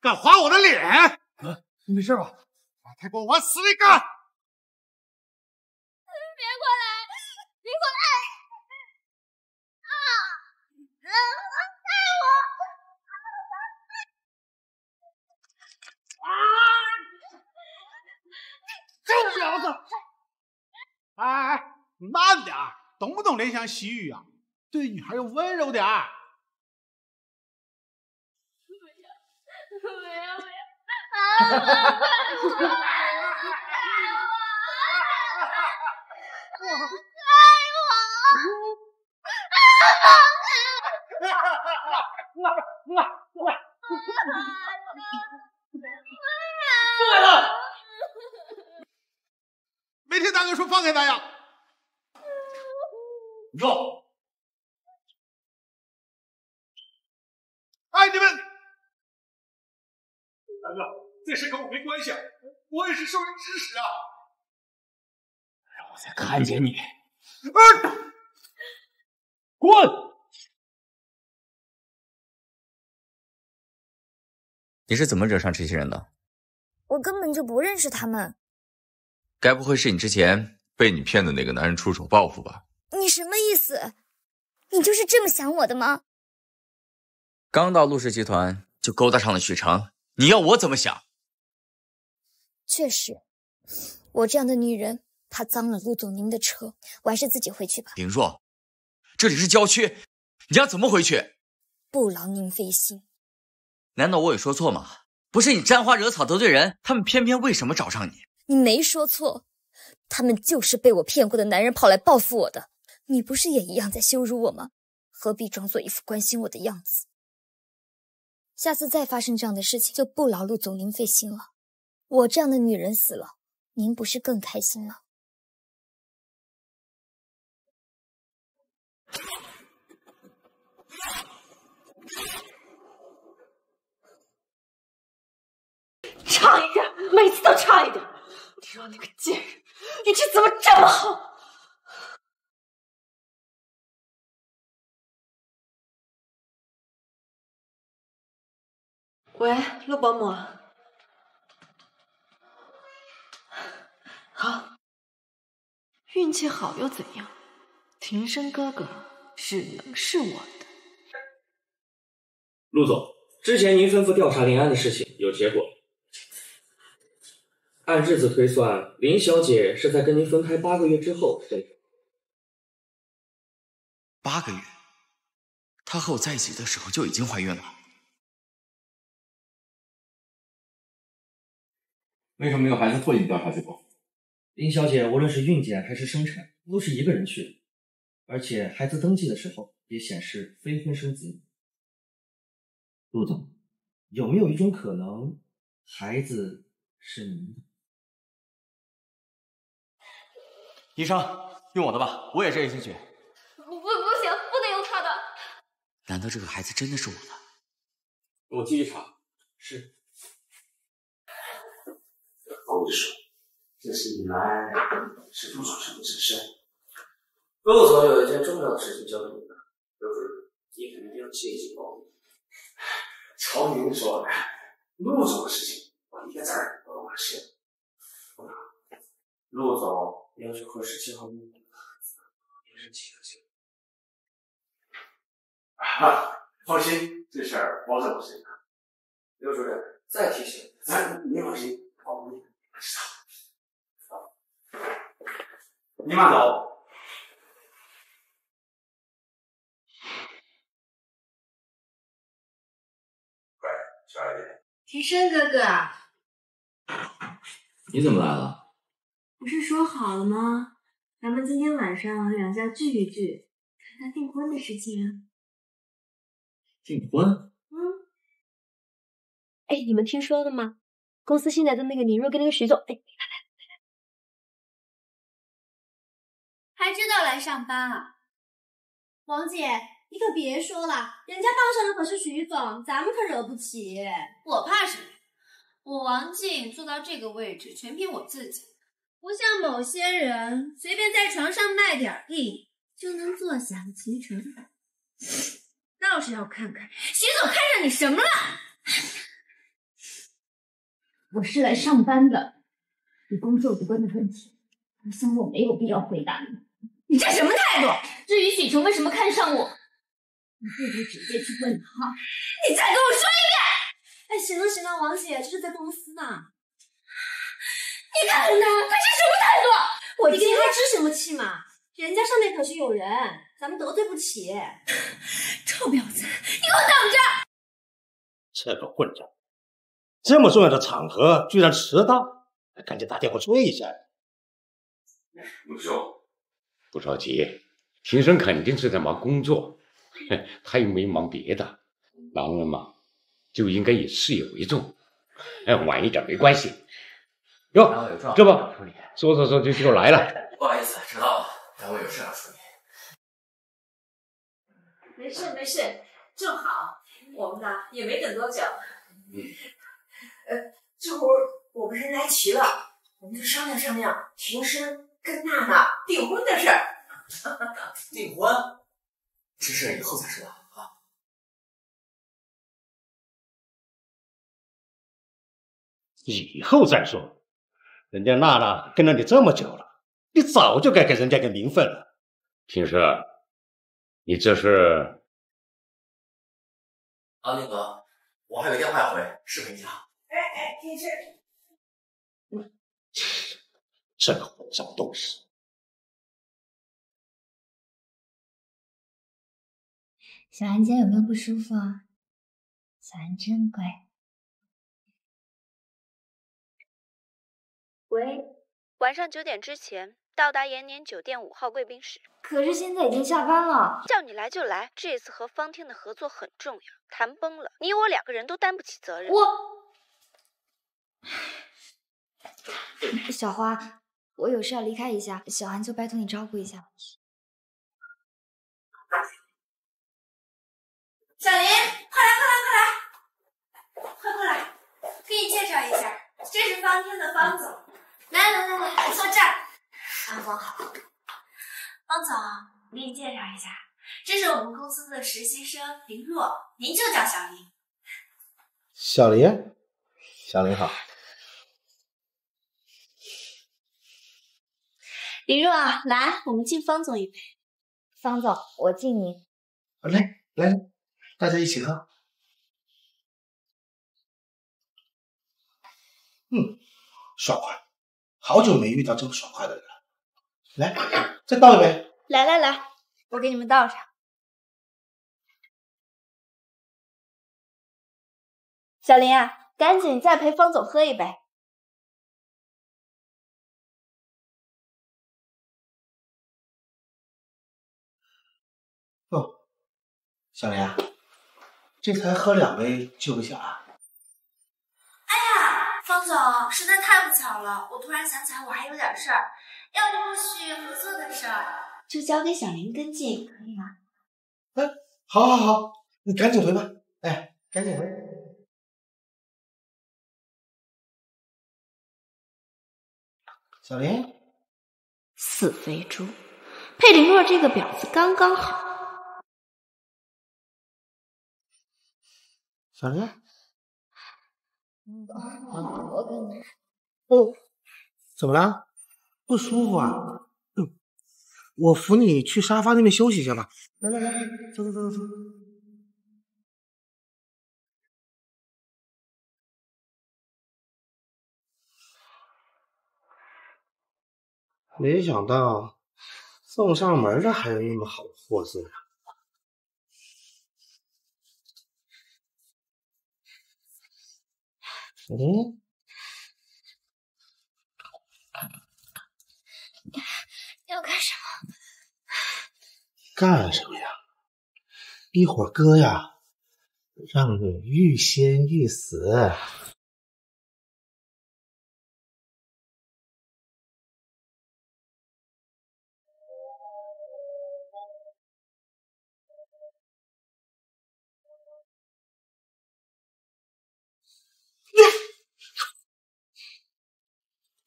敢划我的脸！啊，你没事吧？再给我往死里干！ 别过来！啊！懂不懂怜香惜玉啊？对女孩要温柔点儿。不要！ 不来了！没听大哥说放开他呀？你说，哎，你们，大哥，这事跟我没关系，我也是受人指使啊。让我再看见你，滚！ 你是怎么惹上这些人的？我根本就不认识他们。该不会是你之前被你骗的那个男人出手报复吧？你什么意思？你就是这么想我的吗？刚到陆氏集团就勾搭上了许成，你要我怎么想？确实，我这样的女人怕脏了陆总您的车，我还是自己回去吧。林若，这里是郊区，你要怎么回去？不劳您费心。 难道我有说错吗？不是你沾花惹草得罪人，他们偏偏为什么找上你？你没说错，他们就是被我骗过的男人跑来报复我的。你不是也一样在羞辱我吗？何必装作一副关心我的样子？下次再发生这样的事情，就不劳陆总您费心了。我这样的女人死了，您不是更开心了？差一点，每次都差一点。你说那个贱人，运气怎么这么好？喂，陆保姆。好，运气好又怎样？庭生哥哥只能是我的。陆总，之前您吩咐调查临安的事情有结果。 按日子推算，林小姐是在跟您分开8个月之后分手。8个月，她和我在一起的时候就已经怀孕了。为什么没有孩子拓印调查结果？林小姐无论是孕检还是生产，都是一个人去的，而且孩子登记的时候也显示非婚生子女。陆总，有没有一种可能，孩子是您的？ 医生，用我的吧，我也这一星期。不行，不能用他的。难道这个孩子真的是我的？我继续查。是。欧秘书，这是你来是陆总什么指示？陆总有一件重要的事情交给你了，就是你肯定要借机保密。朝明说，陆总的事情我一个字儿不往心。陆总。 要求和17号木木也是几个星期。啊，放心，这事儿保证我身上。刘主任，再提醒，您放心，我们知道。您慢走。快，小一点。庭生哥哥，你怎么来了？ 不是说好了吗？咱们今天晚上两家聚一聚，谈谈订婚的事情啊。订婚？嗯。哎，你们听说了吗？公司新来的那个林若跟那个徐总，哎，还知道来上班啊？王姐，你可别说了，人家傍上的可是徐总，咱们可惹不起。我怕什么？我王静坐到这个位置，全凭我自己。 不像某些人随便在床上卖点艺就能坐享其成，倒是要看看徐总看上你什么了。我是来上班的，与工作无关的问题，我想我没有必要回答你。你这什么态度？至于许成为什么看上我，你不如直接去问他。你再给我说一遍！哎，行了行了，王姐，这是在公司呢。 你看看他，他是什么态度？我今天还生什么气嘛？人家上面可是有人，咱们得罪不起。臭婊子，你给我等着！这个混账，这么重要的场合居然迟到，赶紧打电话催一下。陆兄，不着急，秦升肯定是在忙工作，他又没忙别的。男人嘛，就应该以事业为重，晚一点没关系。 哟，这不，说就来了。不好意思，迟到了，但我有事要处理。没事没事，正好我们呢也没等多久。这会儿我们人来齐了，我们就商量商量秦升跟娜娜订婚的事儿。订婚？这事以后才知道啊。以后再说。 人家娜娜跟了你这么久了，你早就该给人家个名分了。秦升，你这是？啊，那个，我还有电话要回，视频一下。哎，秦升，这个混账东西！小安今天有没有不舒服啊？小安真乖。 喂，晚上9点之前到达延年酒店5号贵宾室。可是现在已经下班了，叫你来就来。这次和方天的合作很重要，谈崩了，你我两个人都担不起责任。我，小花，我有事要离开一下，小韩就拜托你照顾一下。小林，快来，给你介绍一下，这是方天的方总。 来，坐这儿。安总好，方总，我给你介绍一下，这是我们公司的实习生林若，您就叫小林。小林好。林若，来，我们敬方总一杯。方总，我敬您。来，大家一起喝。爽快。 好久没遇到这么爽快的人了，来，再倒一杯。来，我给你们倒上。小林啊，赶紧再陪方总喝一杯。哦，小林啊，这才喝2杯就被抢了。 方总，实在太不巧了，我突然想起来我还有点事儿，要不后续合作的事儿就交给小林跟进，可以吗？哎，好，你赶紧回吧，赶紧回。小林，死肥猪，配林若这个婊子刚刚好。小林。 怎么了？不舒服啊？我扶你去沙发那边休息一下吧。来，走。没想到送上门的还有那么好货色啊！ 要干什么？干什么呀？一会儿哥呀，让你欲仙欲死。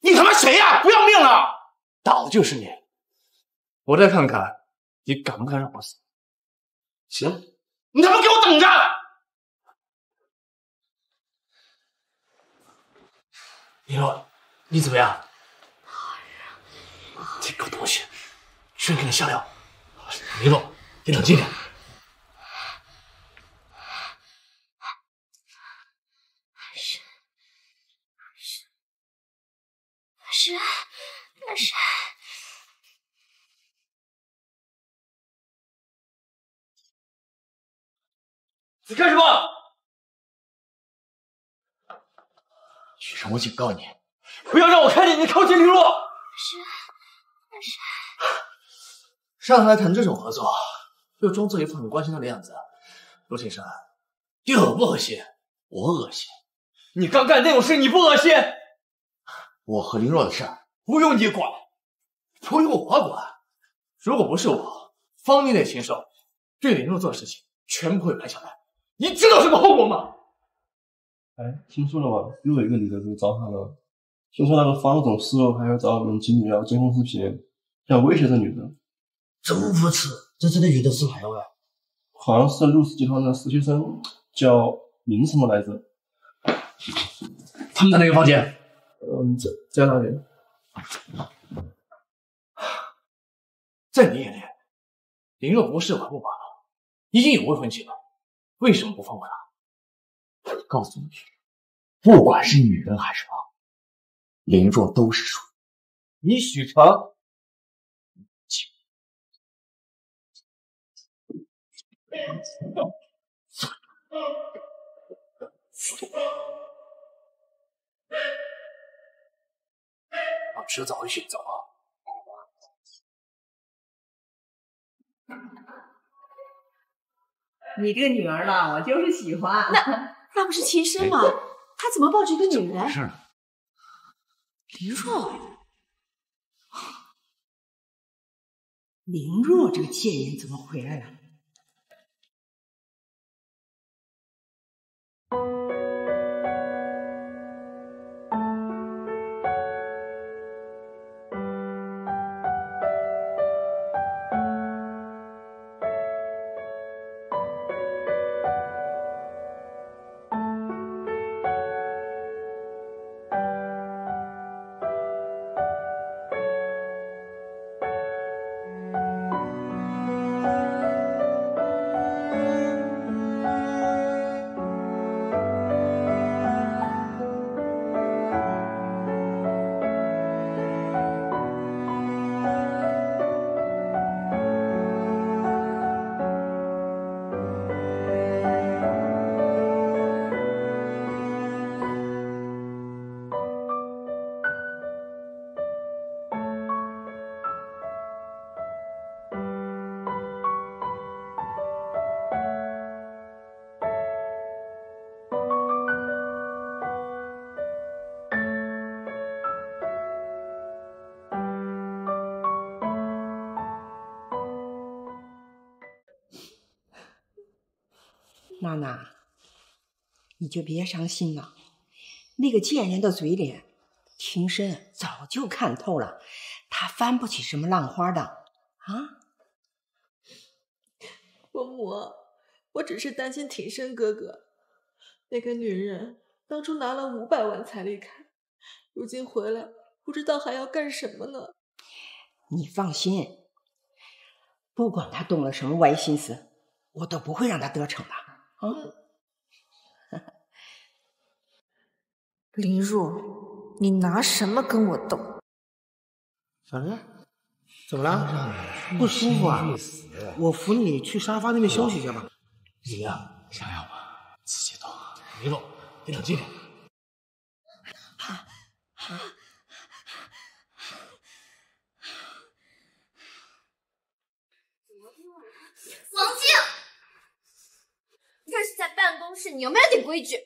你他妈谁呀？不要命了！倒就是你！我再看看你敢不敢让我死！行，你他妈给我等着！林若，你怎么样？这狗东西，居然跟你下药！林若，你冷静点。 是，你干什么？许晨，我警告你，不要让我看见你靠近林洛。但是，上来谈这种合作，又装作一副很关心他的样子，陆青山，你恶不恶心？我恶心。你刚干那种事，你不恶心？我和林若的事儿不用你管，不用我管。如果不是我，方你那禽兽对林若做的事情，全部会排下来。你知道什么后果吗？哎，听说了吧？又有一个女的被糟蹋了。听说那个方总事后还要找我们经理要监控视频，要威胁这女的。怎么不耻？这真的女的是哪位？好像是陆氏集团的实习生，叫林什么来着？他们在哪个房间？在那里。在你眼里，林若无事玩不罢了，已经有未婚妻了，为什么不放过她？告诉你，不管是女人还是狼，林若都是属于你许成。我迟早会选择啊。你这个女儿啦，我就是喜欢。那不是秦深吗？他怎么抱着一个女人？是林若，林若这个贱人怎么回来了？ 娜娜，你就别伤心了。那个贱人的嘴脸，庭深早就看透了，她翻不起什么浪花的啊！伯母，我只是担心庭深哥哥。那个女人当初拿了500万才离开，如今回来不知道还要干什么呢。你放心，不管她动了什么歪心思，我都不会让她得逞的。 林若，你拿什么跟我斗？小林，怎么了？不舒服啊？我扶你去沙发那边休息一下吧。怎么样？想要吗？自己动。林若，你冷静点。王静。 这是在办公室，你有没有点规矩？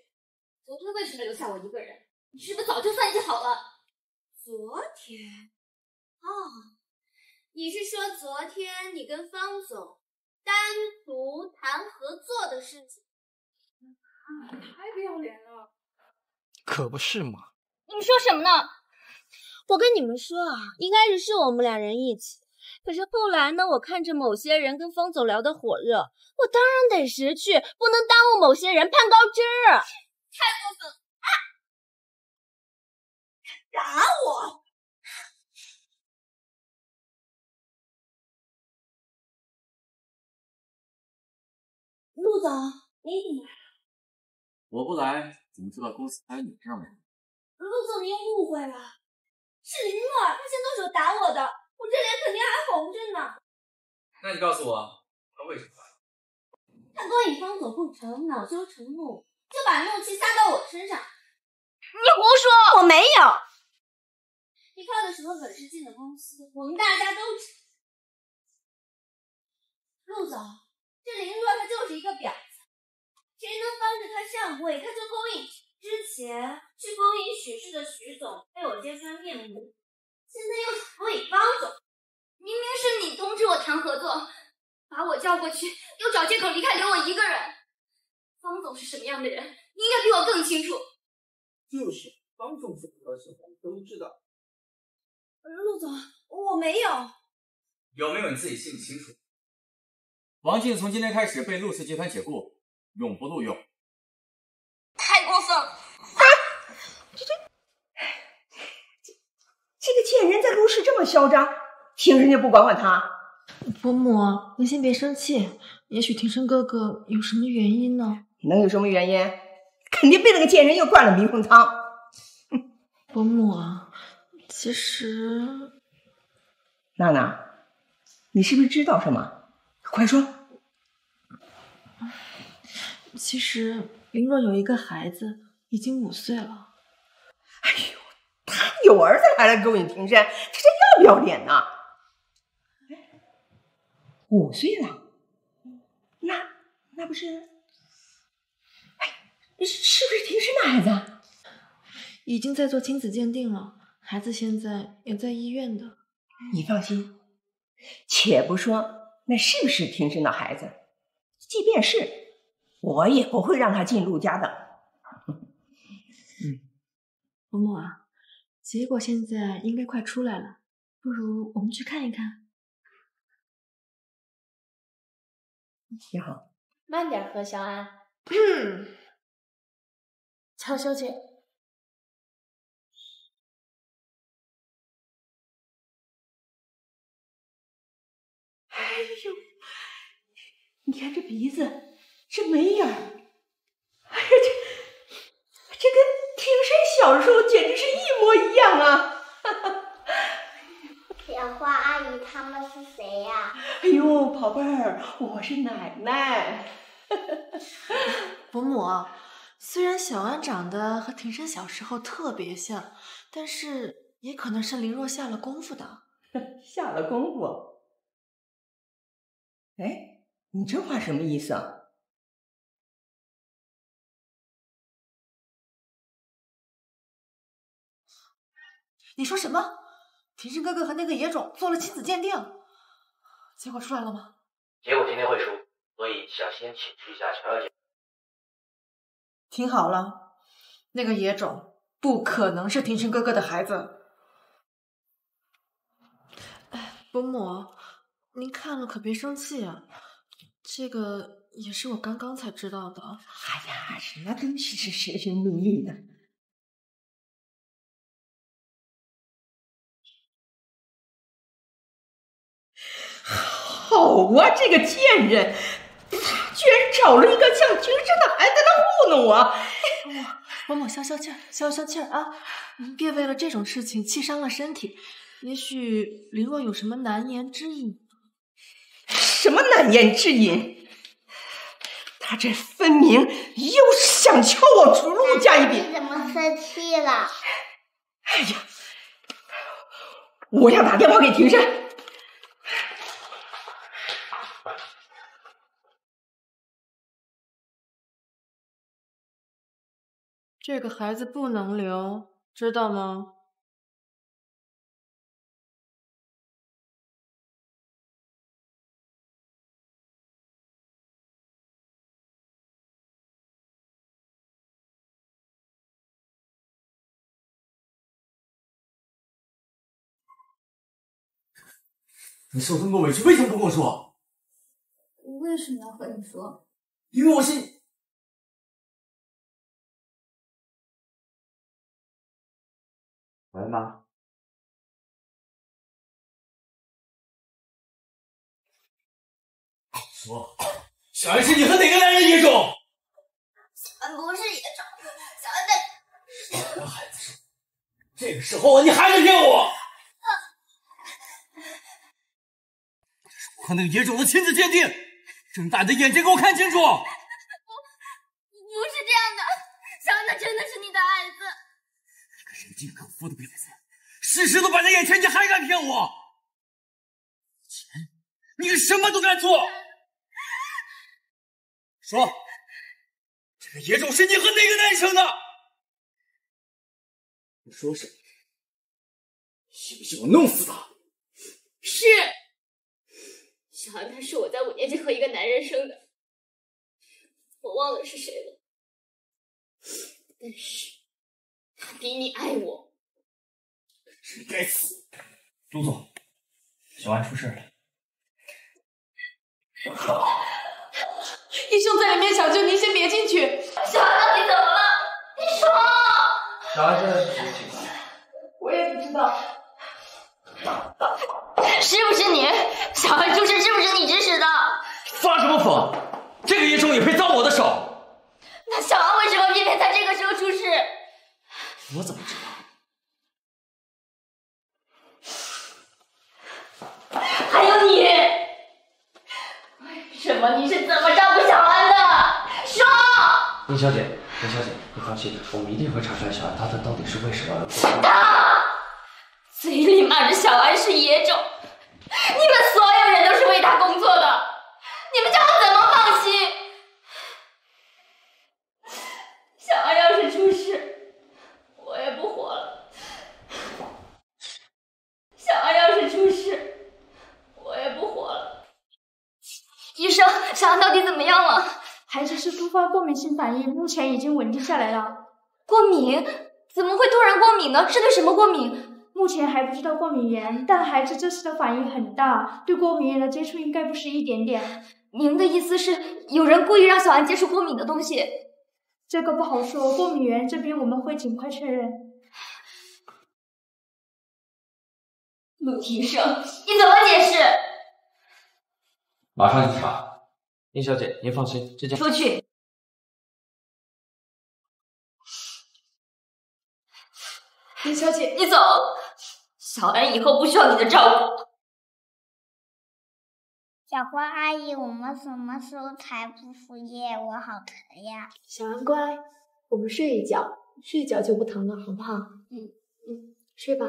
昨天为什么留下我一个人？你是不是早就算计好了？昨天？哦，你是说昨天你跟方总单独谈合作的事情？太不要脸了！可不是嘛！你们说什么呢？我跟你们说啊，一开始是我们俩人一起。 可是后来呢？我看着某些人跟方总聊得火热，我当然得识趣，不能耽误某些人攀高枝。太过分了！啊！打我！陆总，你我不来，怎么知道公司还有你这样的人？陆总，您误会了，是林若，他先动手打我的。 我这脸肯定还红着呢。那你告诉我，他为什么？他跟多以方所不成，恼羞成怒，就把怒气撒到我身上。你胡说，我没有。你靠的什么本事进的公司？我们大家都知道。陆总，这林若他就是一个婊子，谁能帮着他上位，他就勾引。之前去勾引许氏的许总被我揭穿面目，现在又想勾引方总。明明是你通知我谈合作，把我叫过去，又找借口离开，留我一个人。方总是什么样的人，你应该比我更清楚。就是方总是何事，我们都知道。陆总，我没有。有没有你自己心里清楚。 王静从今天开始被陆氏集团解雇，永不录用。太过分了！啊，这个贱人在陆氏这么嚣张，庭深就不管管他。伯母，您先别生气，也许庭深哥哥有什么原因呢？能有什么原因？肯定被那个贱人又灌了迷魂汤。伯母，其实……娜娜，你是不是知道什么？ 快说！其实林若有一个孩子，已经5岁了。哎呦，他有儿子还来勾引庭深，他这要不要脸呢？5岁了，那不是？哎，是不是庭深的孩子？已经在做亲子鉴定了，孩子现在也在医院的。你放心，且不说。 那是不是庭深的孩子？即便是，我也不会让他进陆家的。嗯，伯母啊，结果现在应该快出来了，不如我们去看一看。你好，慢点喝，小安。嗯，乔小姐，哎呦，你看这鼻子，这眉眼儿，哎呀，这跟庭深小时候简直是一模一样啊！小花阿姨他们是谁呀？哎呦，宝贝儿，我是奶奶。伯母，虽然小安长得和庭深小时候特别像，但是也可能是林若下了功夫的。下了功夫。 哎，你这话什么意思啊？你说什么？庭深哥哥和那个野种做了亲子鉴定，结果出来了吗？结果今天会出，所以想先请示一下乔小姐。听好了，那个野种不可能是庭深哥哥的孩子。哎，伯母。 您看了可别生气啊，这个也是我刚刚才知道的。哎呀，人家真是神神秘秘的。好啊，这个贱人，他居然找了一个像庭深的孩子来糊弄我。伯母，消消气儿啊！您别为了这种事情气伤了身体。也许林若有什么难言之隐。 什么难言之隐？他这分明又是想敲我除陆家一笔。你怎么生气了？哎呀，我要打电话给庭深。这个孩子不能留，知道吗？ 你受这么多委屈，为什么不跟我说？我为什么要和你说？因为我是你。来吗？说，小安是你和哪个男人野种？小安不是野种，小安在……小安孩子，这个时候你还在骗我！ 和那个野种的亲子鉴定，睁大你的眼睛，给我看清楚！不是这样的，小安，他真的是你的儿子。你个人尽可夫的婊子，事实都摆在眼前，你还敢骗我？以前你是什么都敢做。说，这个野种是你和哪个男人生的？你说什么？信不信我弄死他？是。 小安，他是我在5年级和一个男人生的，我忘了是谁了。但是，他比你爱我。是你该死！陆总，小安出事了。医生在里面抢救，您先别进去。小安到底怎么了？你说。小安现在是什么情况？我也不知道。 是不是你？小安出事是不是你指使的？发什么疯！这个医生也配脏我的手？那小安为什么偏偏在这个时候出事？我怎么知道？还有你，为什么？你是怎么照顾小安的？说！林小姐，你放心，我们一定会查出来小安他到底是为什么。他。 嘴里骂着小安是野种，你们所有人都是为他工作的，你们叫我怎么放心？小安要是出事，我也不活了。小安要是出事，我也不活了。医生，小安到底怎么样了？孩子是突发过敏性反应，目前已经稳定下来了。过敏？怎么会突然过敏呢？是对什么过敏？ 目前还不知道过敏源，但孩子这次的反应很大，对过敏源的接触应该不是一点点。您的意思是有人故意让小安接触过敏的东西？这个不好说，过敏源这边我们会尽快确认。陆医生，你怎么解释？马上去查。林小姐，您放心，这件出去。 林小姐，你走。小安以后不需要你的照顾。小关阿姨，我们什么时候才不敷液？我好疼呀！小安乖，我们睡一觉，睡一觉就不疼了，好不好？嗯，睡吧。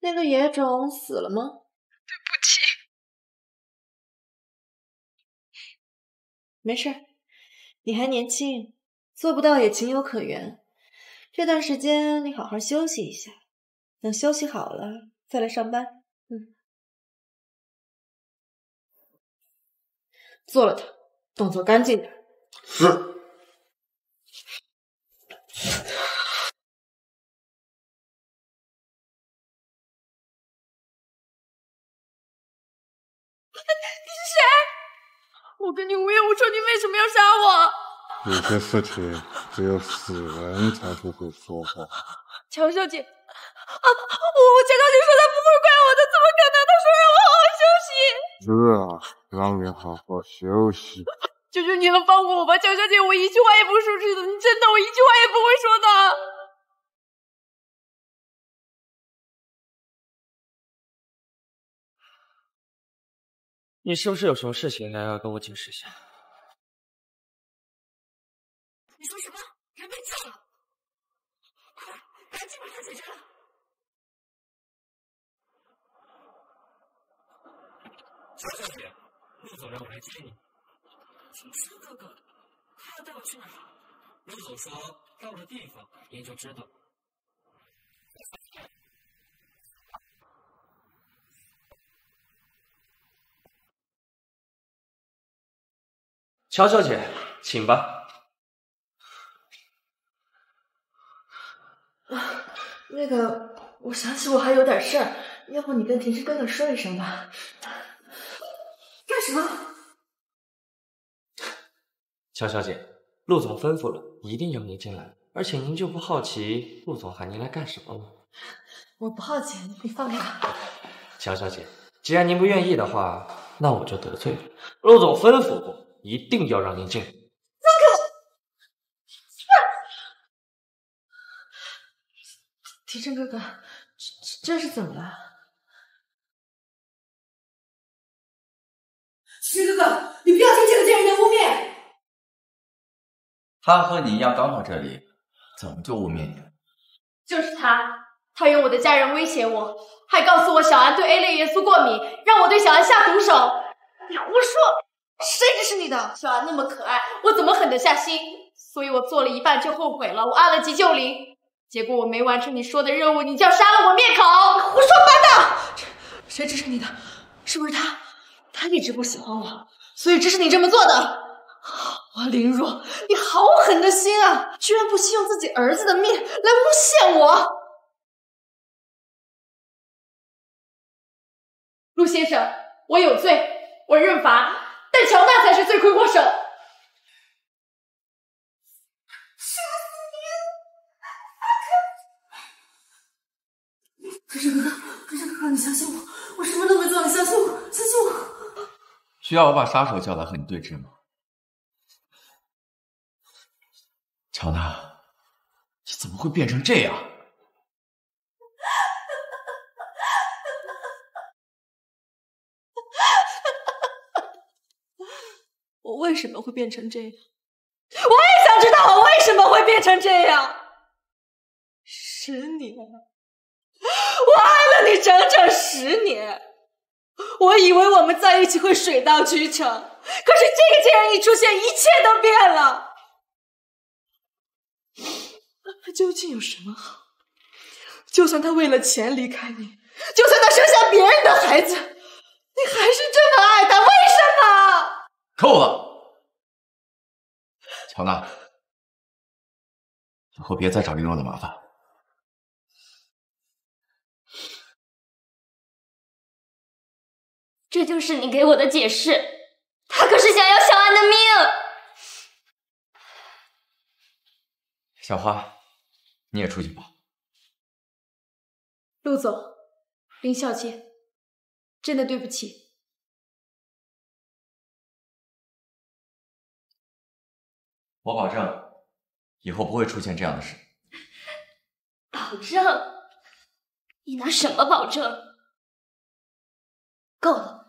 那个野种死了吗？ 没事，你还年轻，做不到也情有可原。这段时间你好好休息一下，等休息好了再来上班。做了它，动作干净点。是。你是谁？ 我跟你无冤无仇，你为什么要杀我？有些事情只有死人才不会说话。乔小姐，我才刚才说他不会怪我的，怎么可能？他说让我好好休息。是啊，让你好好休息。求求你了，放过我吧，乔小姐，我一句话也不会说出去的，你真的，我一句话也不会说的。 你是不是有什么事情要跟我解释一下？你说什么？人被救了！快，赶紧把他解决了！乔小姐，陆总让我来接你。什么哥哥，他要带我去哪儿？陆总说到了地方您就知道。 乔小姐，请吧。啊，那个，我想起我还有点事儿，要不你跟田之哥哥说一声吧。干什么？乔小姐，陆总吩咐了，一定要您进来。而且您就不好奇陆总喊您来干什么吗？我不好奇，你放开我。乔小姐，既然您不愿意的话，那我就得罪了。陆总吩咐过。 一定要让您进。放开我！提升哥哥，这是怎么了？徐哥哥，你不要听这个贱人的污蔑。他和你一样刚好这里，怎么就污蔑你了？就是他，他用我的家人威胁我，还告诉我小安对 A 类元素过敏，让我对小安下毒手。你胡说！ 谁指使你的？小安那么可爱，我怎么狠得下心？所以我做了一半就后悔了，我按了急救铃，结果我没完成你说的任务，你就要杀了我灭口！胡说八道！谁指使你的？是不是他？他一直不喜欢我，所以这是你这么做的。王凌若，你好狠的心啊！居然不惜用自己儿子的命来诬陷我！陆先生，我有罪，我认罚。 但乔娜才是罪魁祸首。杀死你！可是哥哥，你相信我，我什么都没做，你相信我，相信我。需要我把杀手叫来和你对峙吗？乔娜，你怎么会变成这样？ 我为什么会变成这样？我也想知道我为什么会变成这样。10年，我爱了你整整10年。我以为我们在一起会水到渠成，可是这个贱人一出现，一切都变了。他究竟有什么好？就算他为了钱离开你，就算他生下别人的孩子，你还是这么爱他，为什么？ 够了，乔娜，以后别再找林若的麻烦。这就是你给我的解释，他可是想要小安的命。小花，你也出去吧。陆总，林小姐，真的对不起。 我保证，以后不会出现这样的事。保证？你拿什么保证？够了，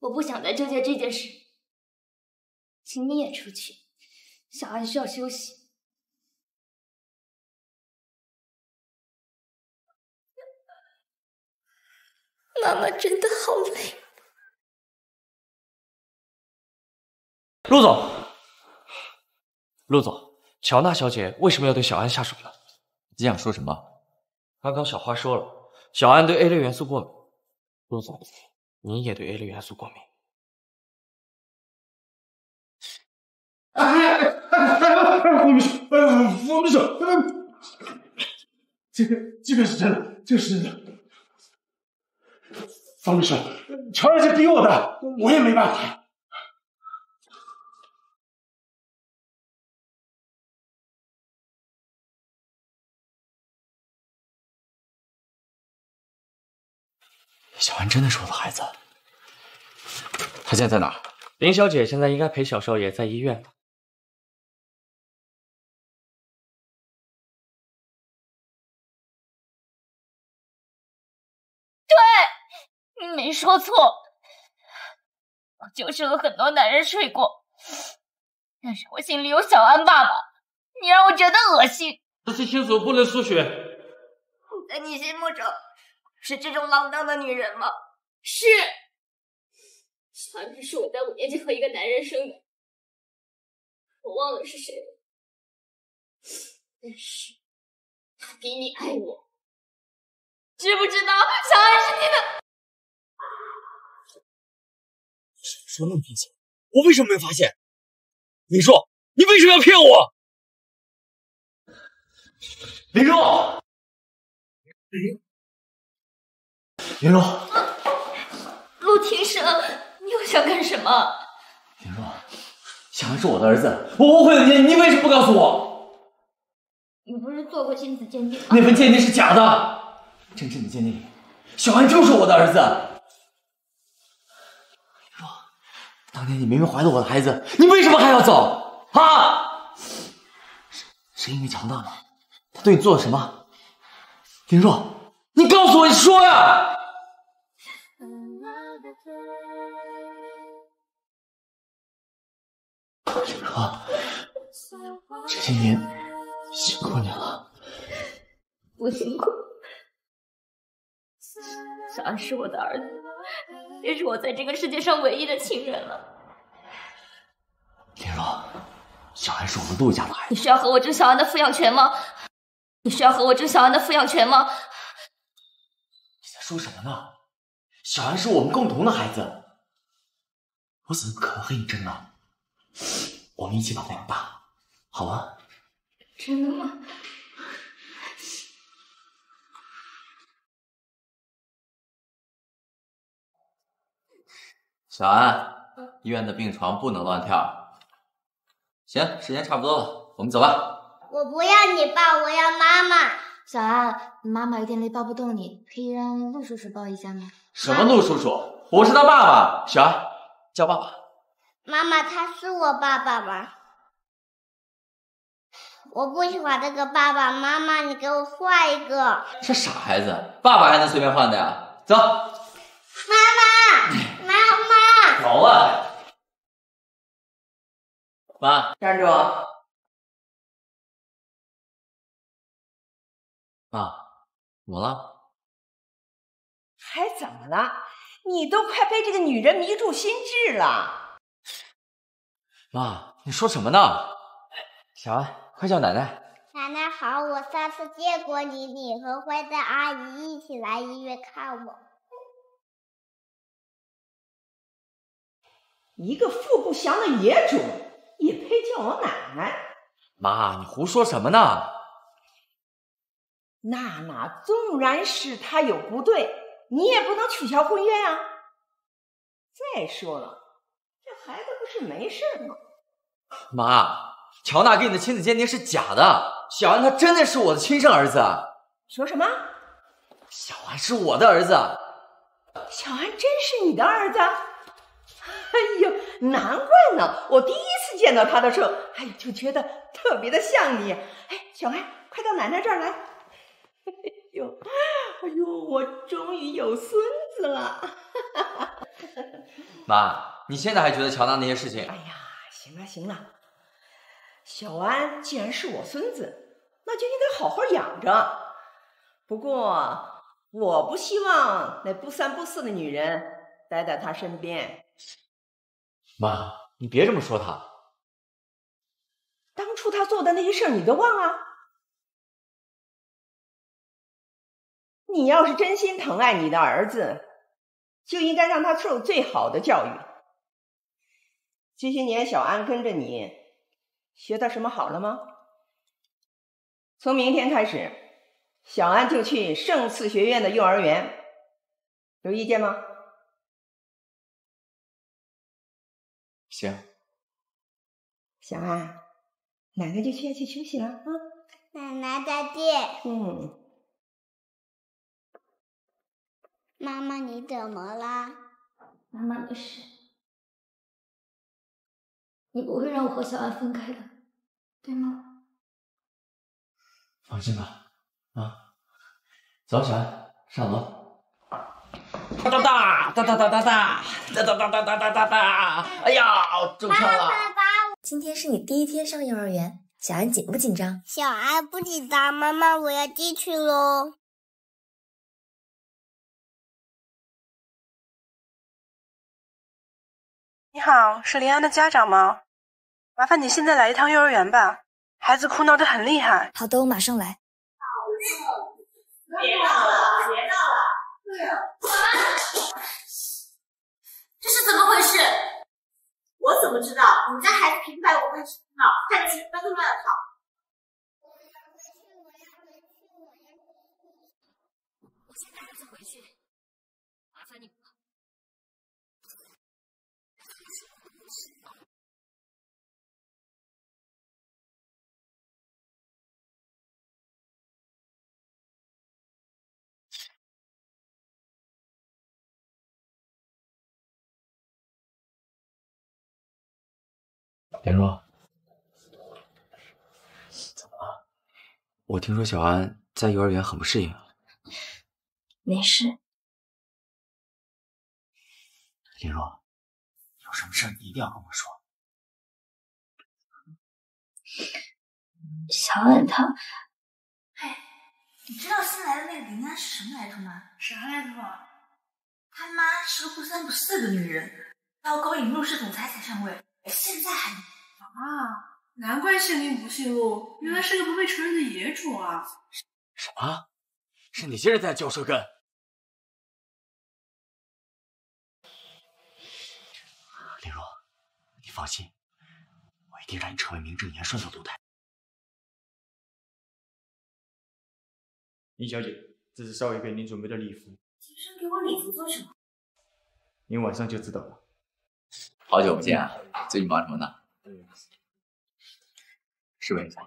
我不想再纠结这件事，请你也出去。小安需要休息。妈妈真的好累。陆总。 陆总，乔娜小姐为什么要对小安下手呢？你想说什么？刚刚小花说了，小安对 A 类元素过敏。陆总，你也对 A 类元素过敏。我没手，这个是真的，这个是真的。方律师，乔娜是逼我的，我也没办法。 小安真的是我的孩子，他现在在哪儿？林小姐现在应该陪小少爷在医院吧？对，你没说错，我就是和很多男人睡过，但是我心里有小安爸爸，你让我觉得恶心。这是亲属不能输血，在你心目中。 是这种浪荡的女人吗？是。小安是我在5年级和一个男人生的，我忘了是谁了。但是他比你爱我，知不知道？小爱是你的。说那么明显，我为什么没发现？林叔，你为什么要骗我？林叔，林叔，陆庭生，你又想干什么？林叔，小安是我的儿子，我误会了你，你为什么不告诉我？你不是做过亲子鉴定吗？那份鉴定是假的，真正的鉴定，小安就是我的儿子。 当年你明明怀了我的孩子，你为什么还要走啊？是因为强大吗？他对你做了什么？林若，你告诉我，你说呀！林若，这些年辛苦你了。不辛苦，小安是我的儿子。 也是我在这个世界上唯一的亲人了。林若，小安是我们陆家的孩子，你需要和我争小安的抚养权吗？你需要和我争小安的抚养权吗？你在说什么呢？小安是我们共同的孩子，我怎么可能和你争呢？我们一起把他养大，好吗？真的吗？ 小安，医院的病床不能乱跳。行，时间差不多了，我们走吧。我不要你抱，我要妈妈。小安，妈妈有点累，抱不动你，可以让陆叔叔抱一下吗？什么陆叔叔？我是他爸爸。小安，叫爸爸。妈妈，他是我爸爸吗？我不喜欢这个爸爸。妈妈，你给我换一个。这傻孩子，爸爸还能随便换的呀？走。妈妈。 好了，妈，站住！妈，怎么了？还怎么了？你都快被这个女人迷住心智了。妈，你说什么呢？小安，快叫奶奶。奶奶好，我上次见过你，你和灰的阿姨一起来医院看我。 一个富不祥的野种，也配叫我奶奶？妈，你胡说什么呢？娜娜，纵然是她有不对，你也不能取消婚约啊！再说了，这孩子不是没事吗？妈，乔娜给你的亲子鉴定是假的，小安他真的是我的亲生儿子。说什么？小安是我的儿子？小安真是你的儿子？ 哎呦，难怪呢！我第一次见到他的时候，哎呀，就觉得特别的像你。哎，小安，快到奶奶这儿来！哎呦，哎呦，我终于有孙子了！妈，你现在还觉得乔娜那些事情？哎呀，行了行了，小安既然是我孙子，那就应该好好养着。不过，我不希望那不三不四的女人待在他身边。 妈，你别这么说他。当初他做的那些事儿，你都忘了？你要是真心疼爱你的儿子，就应该让他受最好的教育。这些年，小安跟着你，学到什么好了吗？从明天开始，小安就去圣赐学院的幼儿园，有意见吗？ 行，小安，奶奶就先去休息了啊。奶奶再见。嗯。妈妈，你怎么啦？妈妈没事。你不会让我和小安分开的，对吗？放心吧，啊。走，小安，上楼。 哒哒哒！哎呀，中枪了！今天是你第一天上幼儿园，小安紧不紧张？小安不紧张，妈妈，我要进去喽。你好，是林安的家长吗？麻烦你现在来一趟幼儿园吧，孩子哭闹得很厉害。好的，我马上来。别闹了，别闹了！啊！这是怎么回事？我怎么知道？你们家孩子平白无故开始哭闹，看起来纷纷乱跑。 现在就回去，麻烦你们了。颜若，怎么了？我听说小安在幼儿园很不适应。 没事，林若，有什么事你一定要跟我说。小安他，哎，你知道新来的那个林安是什么来头吗？啥来头？他妈是个不三不四的女人，要勾引陆氏总裁才上位，现在还……啊，难怪姓林不姓陆，原来是个不被承认的野种啊！什么？ 是你今日在嚼舌根，林若，你放心，我一定让你成为名正言顺的奴才。林小姐，这是少爷给您准备的礼服。学生给我礼服做什么？您晚上就知道了。好久不见啊，最近忙什么呢？试闻一下，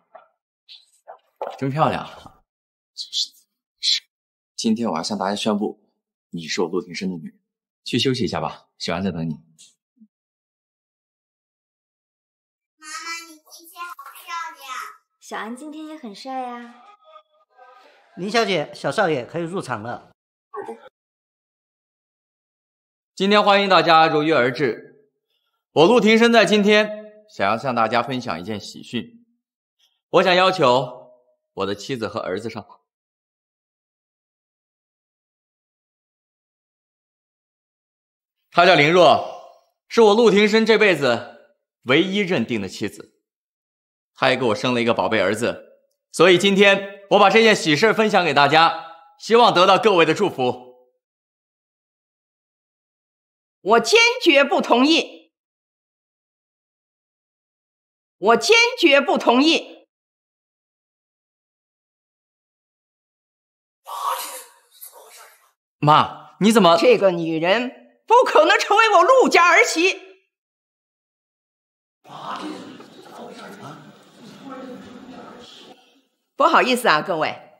真漂亮。真是。 今天我要向大家宣布，你是我陆庭琛的女人。去休息一下吧，小安在等你。妈妈，你今天好漂亮。小安今天也很帅呀、啊。林小姐，小少爷可以入场了。好的。今天欢迎大家如约而至。我陆庭琛在今天想要向大家分享一件喜讯，我想要求我的妻子和儿子上场。 她叫林若，是我陆庭琛这辈子唯一认定的妻子。她也给我生了一个宝贝儿子，所以今天我把这件喜事分享给大家，希望得到各位的祝福。我坚决不同意！我坚决不同意！妈，你怎么？这个女人！ 不可能成为我陆家儿媳！不好意思啊，各位，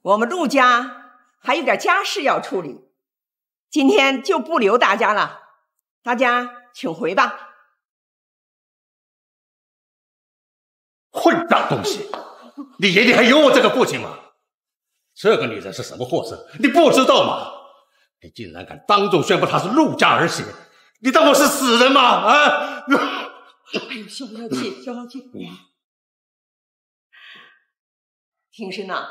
我们陆家还有点家事要处理，今天就不留大家了，大家请回吧。混账东西！你眼里还有我这个父亲吗？这个女人是什么货色？你不知道吗？ 你竟然敢当众宣布她是陆家儿媳，你当我是死人吗？啊！哎呦，消不消气？消消气！庭深呐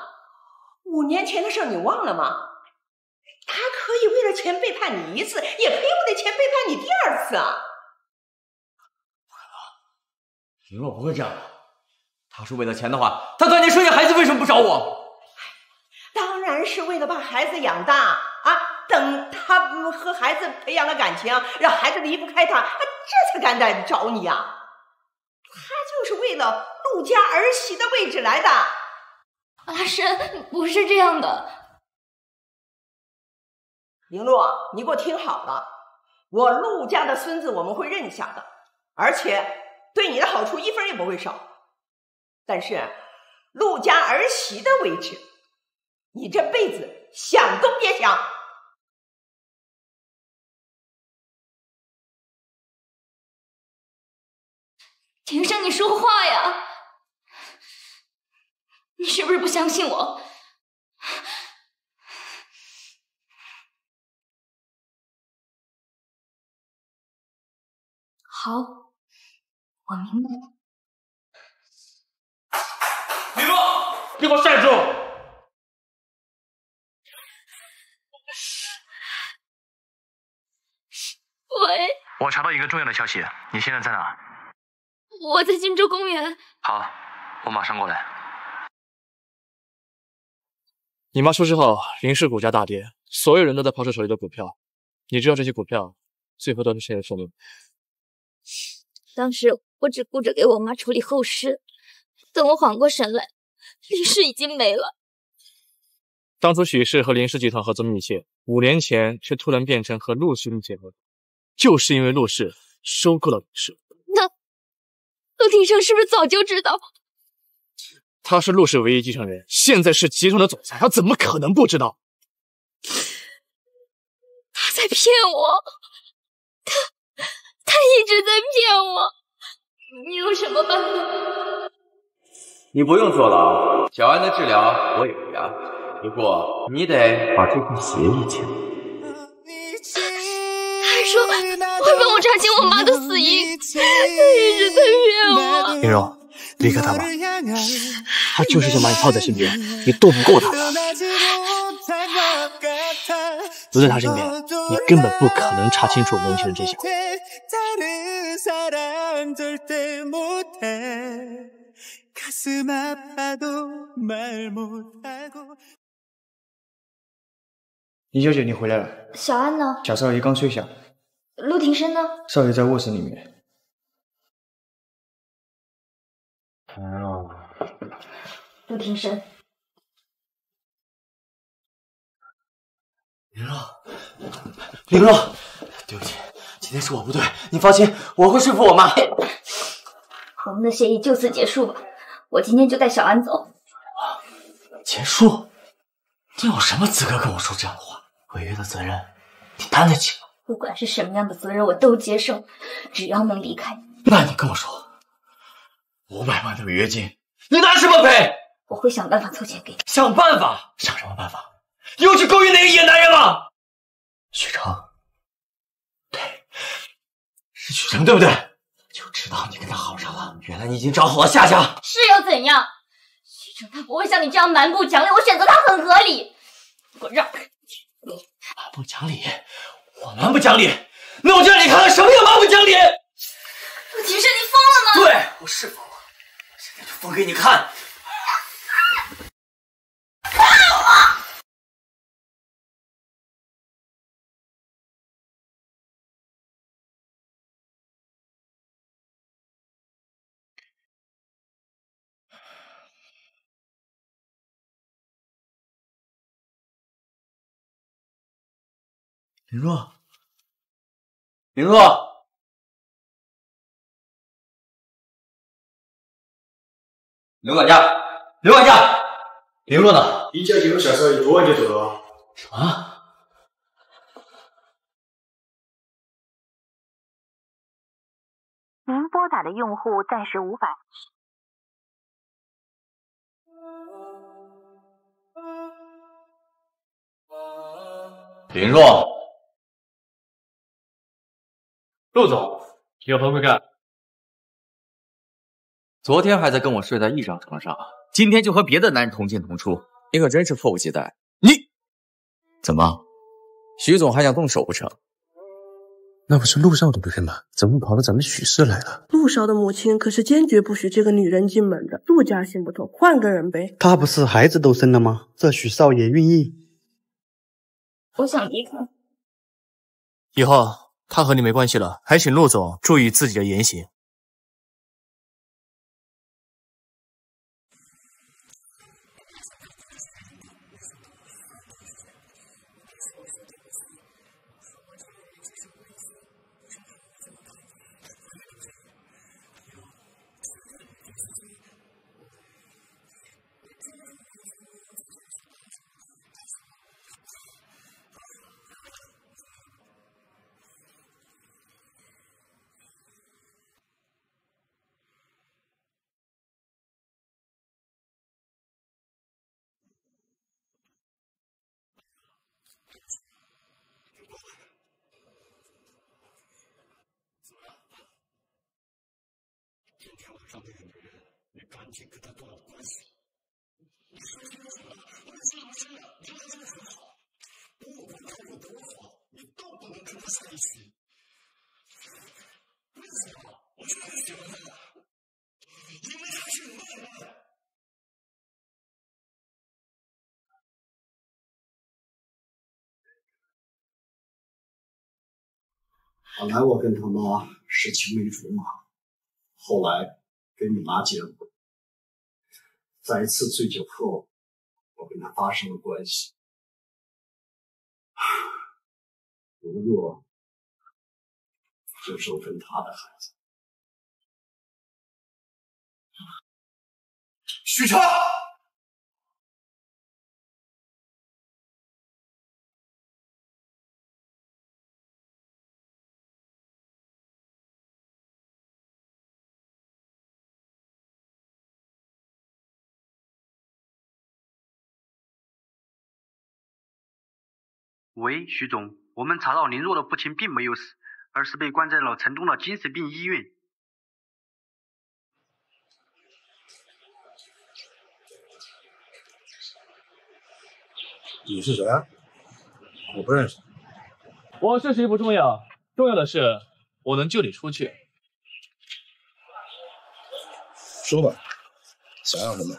，5年前的事你忘了吗？他可以为了钱背叛你一次，也可以为了钱背叛你第二次啊！不可能，林若不会这样的。他是为了钱的话，他当年生下孩子为什么不找我？当然是为了把孩子养大啊！ 等他和孩子培养了感情，让孩子离不开他，这才敢来找你啊！他就是为了陆家儿媳的位置来的。阿深不是这样的，林洛，你给我听好了，我陆家的孙子我们会认下的，而且对你的好处一分也不会少。但是陆家儿媳的位置，你这辈子想都别想。 庭深，你说话呀！你是不是不相信我？好，我明白了。林若，你给我站住！喂，我查到一个重要的消息，你现在在哪？ 我在荆州公园。好，我马上过来。你妈出事后，林氏股价大跌，所有人都在抛售手里的股票。你知道这些股票最后都是谁的寿命？当时我只顾着给我妈处理后事，等我缓过神来，林氏已经没了。当初许氏和林氏集团合作密切，5年前却突然变成和陆氏结合，就是因为陆氏收购了林氏。那陆鼎盛是不是早就知道？ 他是陆氏唯一继承人，现在是集团的总裁，他怎么可能不知道？他在骗我，他一直在骗我。你有什么办法？你不用坐牢，小安的治疗我也不要，不过你得把这份协议签了。他说会帮我查清我妈的死因，他一直在骗我。云柔。 离开他吧，他就是想把你套在身边，你斗不过他。留在他身边，你根本不可能查清楚文轩的真相。林小姐，你回来了。小安呢？小少爷刚睡下。陆庭生呢？少爷在卧室里面。 陆庭生，林若，林若，对不起，今天是我不对，你放心，我会说服我妈。我们的协议就此结束吧，我今天就带小安走。结束？你有什么资格跟我说这样的话？违约的责任，你担得起吗？不管是什么样的责任，我都接受，只要能离开。那你跟我说。 500万的违约金，你拿什么赔？我会想办法凑钱给你。想办法？想什么办法？你又去勾引那个野男人了？许成，对，是许成对不对？就知道你跟他好上了，原来你已经找好了下家。是又怎样？许成他不会像你这样蛮不讲理，我选择他很合理。给我让开！你蛮不讲理，我蛮不讲理，那我就让你看看什么叫蛮不讲理！陆庭生，你疯了吗？对，我是疯。 我给你看！放我！林若，林若。 刘管家，刘管家，林若呢？林小姐和小少爷昨晚就走了。什么？您拨打的用户暂时无法。林若，陆总有何贵干？ 昨天还在跟我睡在一张床上，今天就和别的男人同进同出，你可真是迫不及待。你怎么，徐总还想动手不成？那不是陆少的女人吗？怎么跑到咱们许氏来了？陆少的母亲可是坚决不许这个女人进门的。陆家行不通，换个人呗。他不是孩子都生了吗？这许少爷愿意？我想离开。以后他和你没关系了，还请陆总注意自己的言行。 请跟他断了关系。你说什么？我是老师，他还是很好，不管他有多好，你都不能跟他在一起。为什么？我是很喜欢他的，因为他是你妈妈。本来我跟他妈是青梅竹马，后来跟你妈结婚，在一次醉酒后，我跟她发生了关系。如果就收分她的孩子，许昌。 喂，徐总，我们查到林若的父亲并没有死，而是被关在了城中的精神病医院。你是谁啊？我不认识。我是谁不重要，重要的是我能救你出去。说吧，想要什么？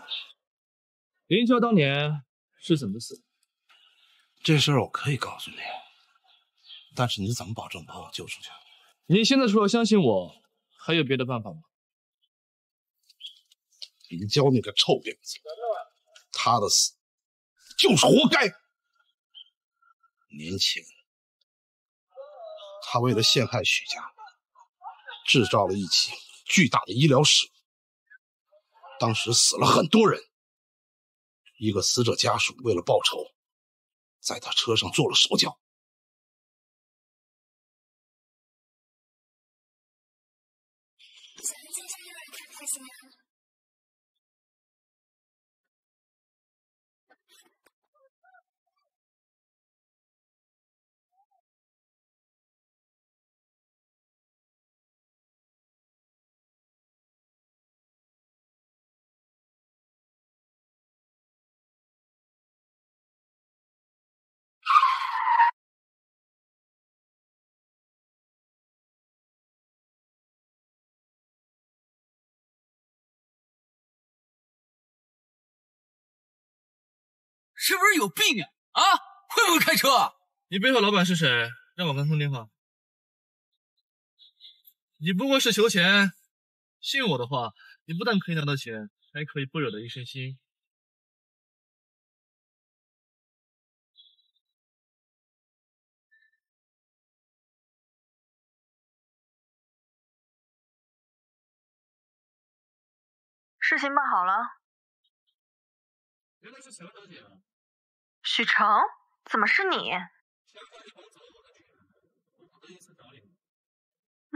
林霄当年是怎么死的？ 这事儿我可以告诉你，但是你怎么保证把我救出去？你现在除了相信我，还有别的办法吗？林娇那个臭婊子，她的死就是活该。年前，她为了陷害许家，制造了一起巨大的医疗史，当时死了很多人。一个死者家属为了报仇。 在他车上做了手脚，是不是有病啊？啊，会不会开车啊？你背后老板是谁？让我跟他通电话。你不过是求钱，信我的话，你不但可以拿到钱，还可以不惹得一身腥。事情办好了。原来是小小姐啊。 许成，怎么是你？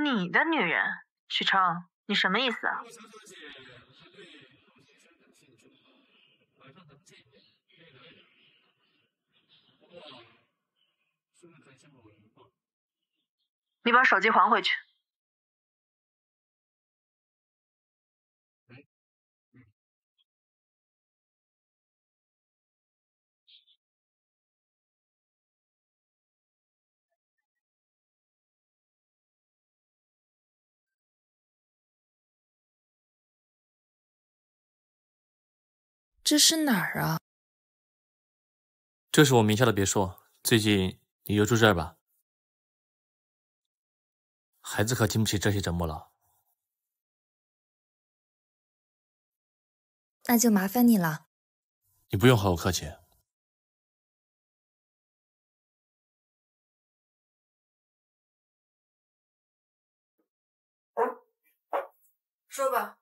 你的女人，许成，你什么意思啊？你把手机还回去。这是哪儿啊？这是我名下的别墅，最近你就住这儿吧。孩子可经不起这些折磨了。那就麻烦你了。你不用和我客气。说吧，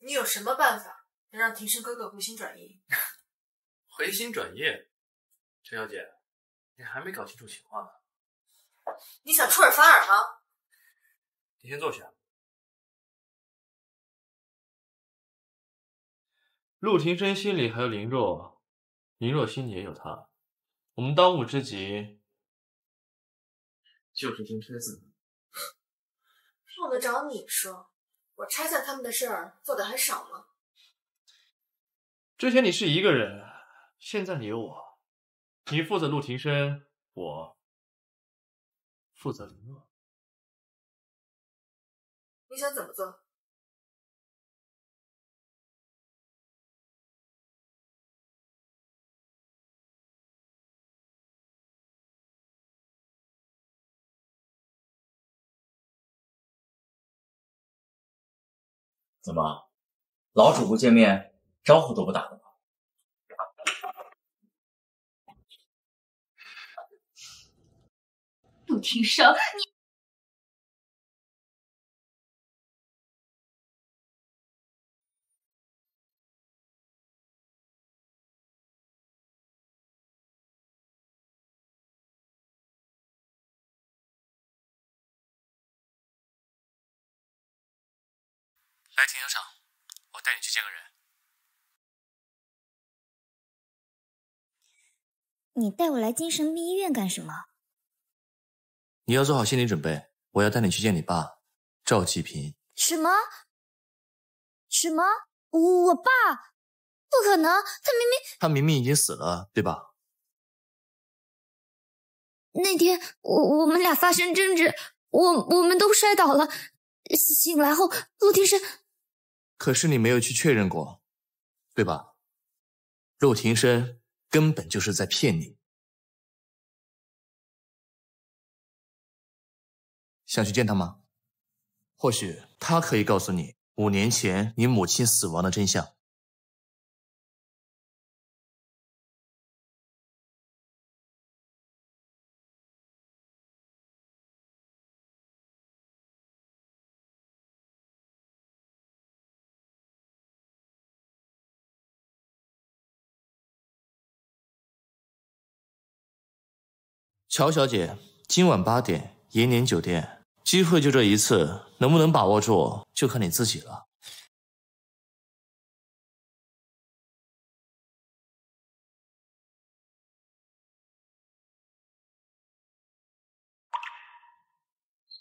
你有什么办法？ 让庭深哥哥回心转意。回心转意，陈小姐，你还没搞清楚情况呢。你想出尔反尔吗？你先坐下。陆庭深心里还有林若，林若心里也有他。我们当务之急就是先拆散。用得着你说？我拆散他们的事儿做的还少吗？ 之前你是一个人，现在你有我，你负责陆庭深，我负责林若。你想怎么做？怎么，老主顾见面招呼都不打的吗？陆庭生，你。 来停车场，我带你去见个人。你带我来精神病医院干什么？你要做好心理准备，我要带你去见你爸，赵继平。什么？什么？我爸？不可能，他明明已经死了，对吧？那天我们俩发生争执，我们都摔倒了，醒来后陆庭生。 可是你没有去确认过，对吧？陆庭生根本就是在骗你。想去见他吗？或许他可以告诉你5年前你母亲死亡的真相。乔小姐，今晚8点，延年酒店。机会就这一次，能不能把握住，就看你自己了。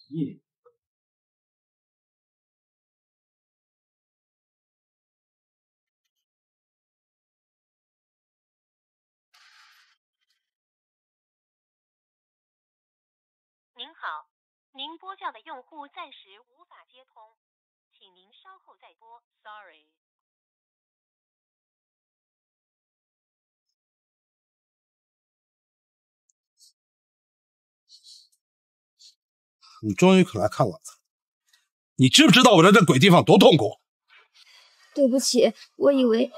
咦。 您好，您拨叫的用户暂时无法接通，请您稍后再拨。Sorry。你终于肯来看我了，你知不知道我在这鬼地方多痛苦？对不起，我以为……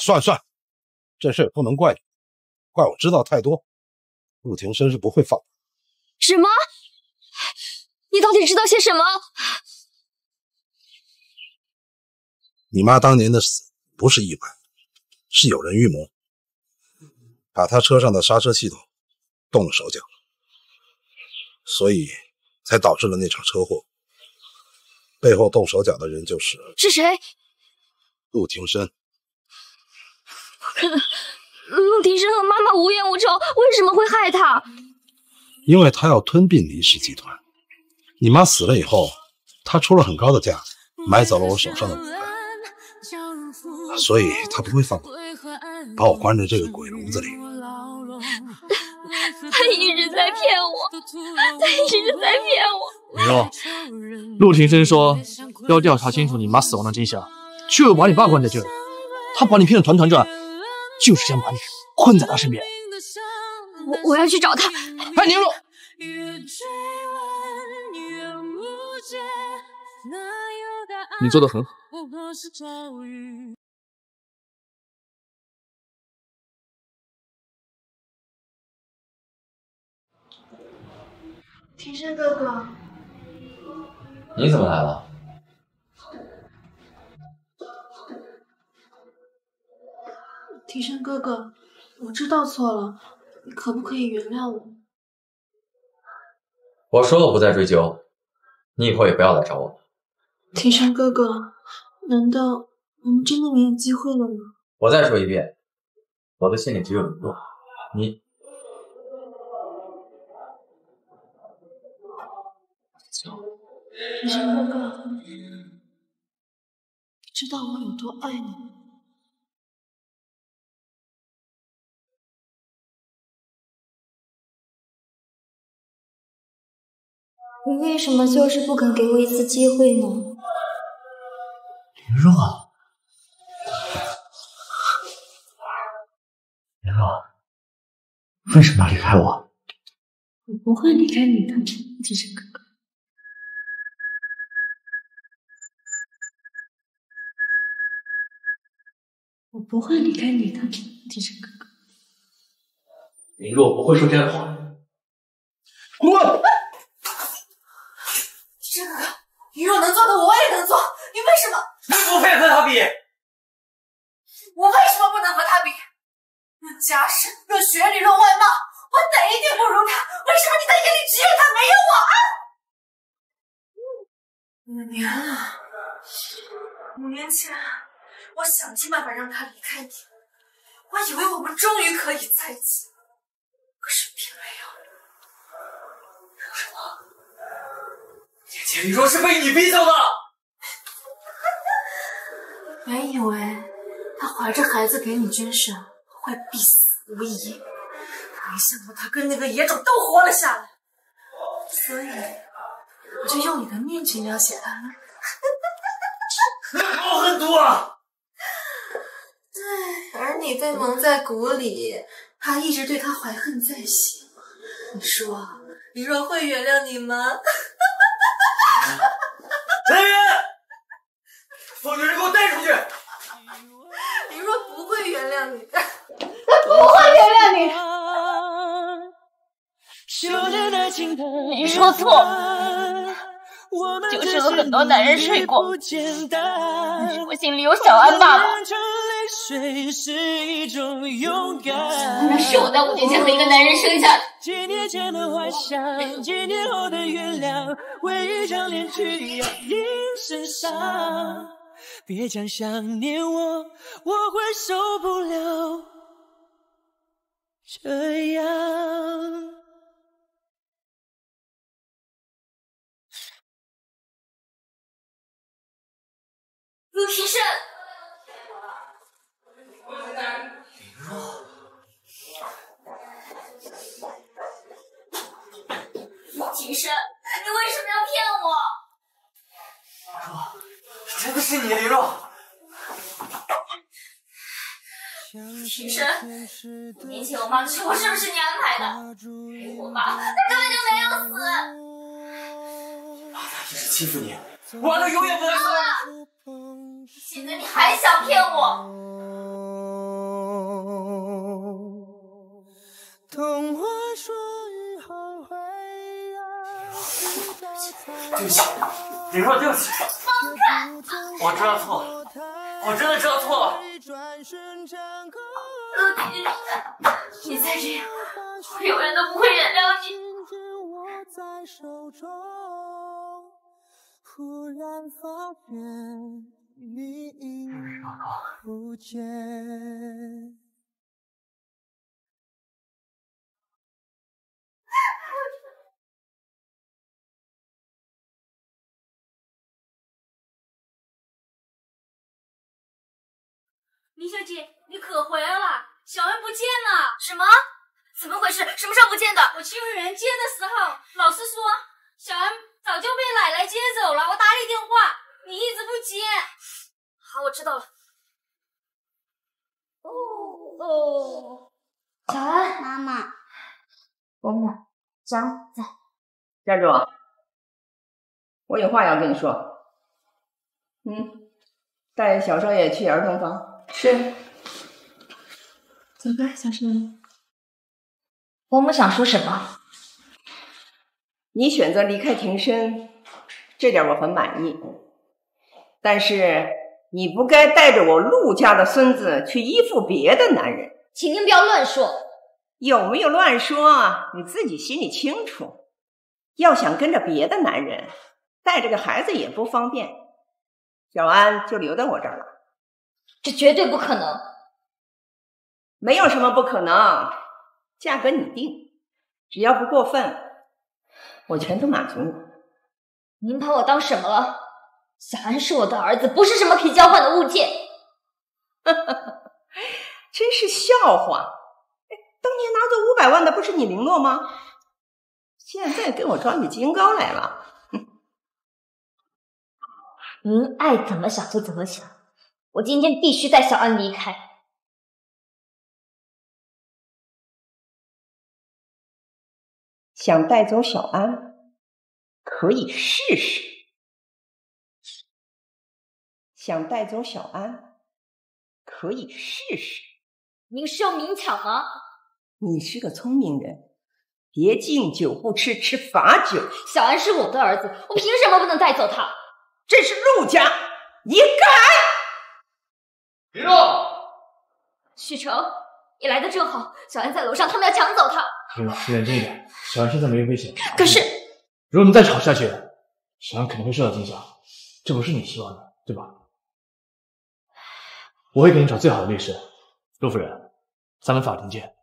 算了算了，这事也不能怪你，怪我知道太多。 陆庭生是不会放的。什么？你到底知道些什么？你妈当年的死不是意外，是有人预谋，把她车上的刹车系统动了手脚，所以才导致了那场车祸。背后动手脚的人就是谁？陆庭生。陆庭生和妈妈无冤无仇，为什么会害他？因为他要吞并林氏集团。你妈死了以后，他出了很高的价，买走了我手上的骨干，所以他不会放过，把我关在这个鬼笼子里。他一直在骗我，他一直在骗我。没有，陆庭生说要调查清楚你妈死亡的真相，却又把你爸关在这里，他把你骗得团团转。 就是想把你困在他身边，我要去找他。哎，宁若，你做得很好。庭生哥哥，你怎么来了？ 庭生哥哥，我知道错了，你可不可以原谅我？我说了不再追究，你以后也不要来找我。庭生哥哥，难道我们真的没有机会了吗？我再说一遍，我的心里只有你。你庭生哥哥，你知道我有多爱你。 你为什么就是不肯给我一次机会呢？林若，林若，为什么要离开我？我不会离开你的，庭生哥哥。我不会离开你的，帝辰哥哥。你若不会说这样的话，滚！帝辰哥哥，你若能做的，我也能做。你为什么？你不配和他比。我为什么不能和他比？论家世，论学历，论外貌，我哪一点不如他？为什么你在眼里只有他没有我啊？ 5年了，5年前，我想尽办法让他离开你，我以为我们终于可以在一起，可是并没有。什么？眼前雨若是被你逼走的？原以为她怀着孩子给你捐肾会必死无疑，没想到她跟那个野种都活了下来，所以。 我就用你的命去了解他了。我很毒啊！对，而你被蒙在鼓里，他一直对他怀恨在心。你说，雨若会原谅你吗？人民，把女人给我带出去！雨若不会原谅你的，他不会原谅你的。你说错了。 就是和很多男人睡过，但是我心里有小安爸爸。那是我在5年前和一个男人生下的。陆提胜，林若，陆提胜，你为什么要骗我？若，真的是你，林若。陆提胜，5年前我妈的车祸是不是你安排的？陪我妈，她根本就没有死。你妈她一直欺负你，我儿子永远不能死。啊 现在你还想骗我？对不起，林若，对不起。放开！我知道错了，我真的知道错了。你再这样，我永远都不会原谅你。 你不见。林小姐，你可回来了！小恩不见了！什么？怎么回事？什么时候不见的？我去幼儿园接的时候，老师说小恩早就被奶奶接走了。我打你电话。 你一直不接，好，我知道了。哦哦，小安，妈妈，伯母，小安在。家主，我有话要跟你说。带小少爷去儿童房。是。走吧，小少爷。伯母想说什么？你选择离开庭深，这点我很满意。 但是你不该带着我陆家的孙子去依附别的男人，请您不要乱说。有没有乱说，你自己心里清楚。要想跟着别的男人，带着个孩子也不方便。小安就留在我这儿了，这绝对不可能。没有什么不可能，价格你定，只要不过分，我全都满足你。您把我当什么了？ 小安是我的儿子，不是什么可以交换的物件。真是笑话！当年拿走500万的不是你林诺吗？现在跟我抓起金刚来了。您爱怎么想就怎么想，我今天必须带小安离开。想带走小安，可以试试。 想带走小安，可以试试。您是要明抢吗？你是个聪明人，别敬酒不吃吃罚酒。小安是我的儿子，我凭什么不能带走他？这是陆家，你敢？别动！许成，你来的正好，小安在楼上，他们要抢走他。冷静一点，小安现在没有危险。可是，如果你再吵下去，小安肯定会受到惊吓，这不是你希望的，对吧？我会给你找最好的律师，陆夫人，咱们法庭见。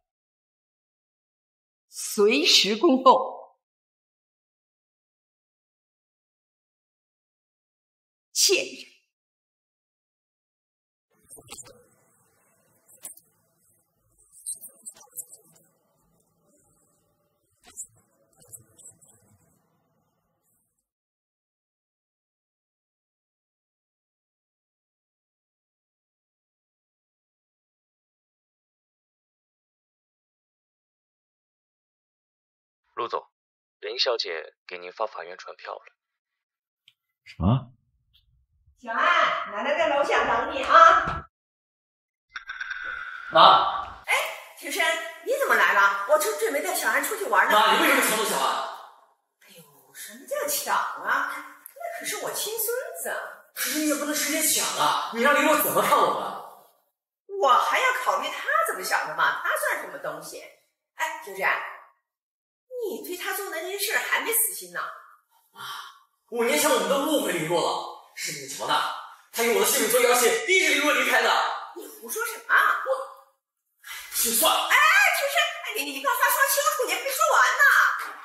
随时供奉。贱人。 陆总，林小姐给您发法院传票了。什么？小安，奶奶在楼下等你啊。妈。哎，庭深，你怎么来了？我这没带小安出去玩呢。妈，你为什么抢走小安？哎呦，什么叫抢啊？那可是我亲孙子。可是你也不能直接抢啊！你让林洛怎么看我们？我还要考虑他怎么想的嘛，他算什么东西？哎，庭深。 你对他做的那些事还没死心呢，妈，5年前我们都误会林洛了，是那个乔娜，她用我的性命做要挟，逼着林洛离开的。你胡说什么？我，就算了。哎，就是，你把话说清楚，你还没说完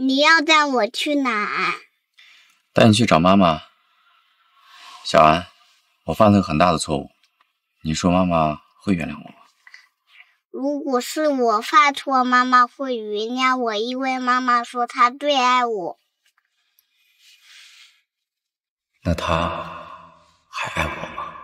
呢。你要带我去哪儿？带你去找妈妈。小安，我犯了很大的错误，你说妈妈会原谅我吗？ 如果是我犯错，妈妈会原谅我，因为妈妈说她最爱我。那她还爱我吗？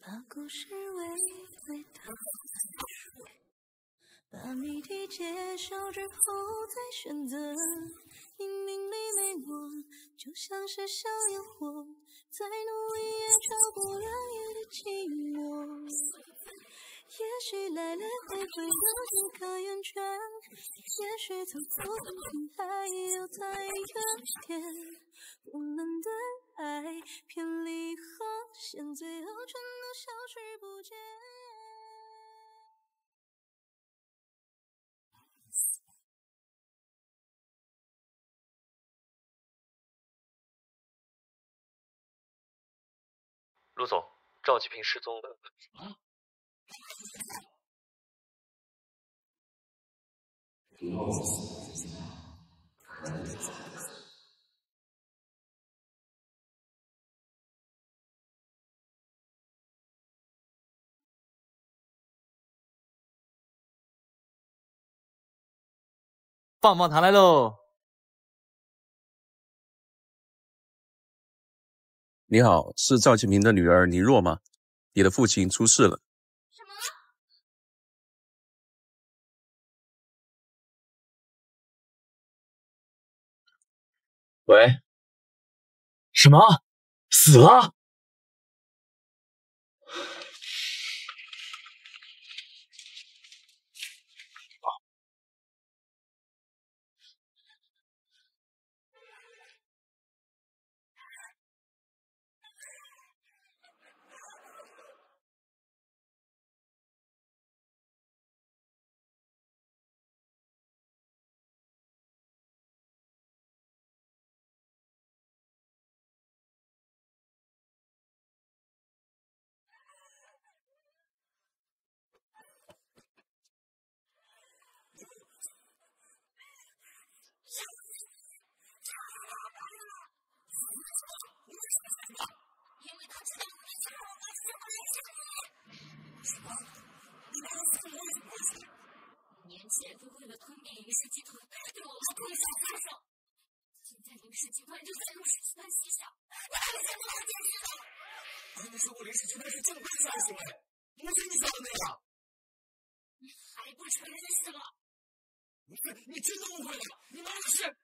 把故事娓娓道出，把谜题揭晓之后再选择，明明里没我，就像是小烟火，再努力也照不了夜的寂寞。也许来来回回有几个圆圈，也许走错路还有在一个点，我们的爱偏离和。 像最后全都消失不见。陆总，赵继平失踪了。棒棒糖来喽！你好，是赵庆平的女儿倪若吗？你的父亲出事了。什么？喂？什么？死了？我跟你说过临时去那是正规犯罪行为，不是你说的那样。你还不承认是吗？你真的误会了，你妈是。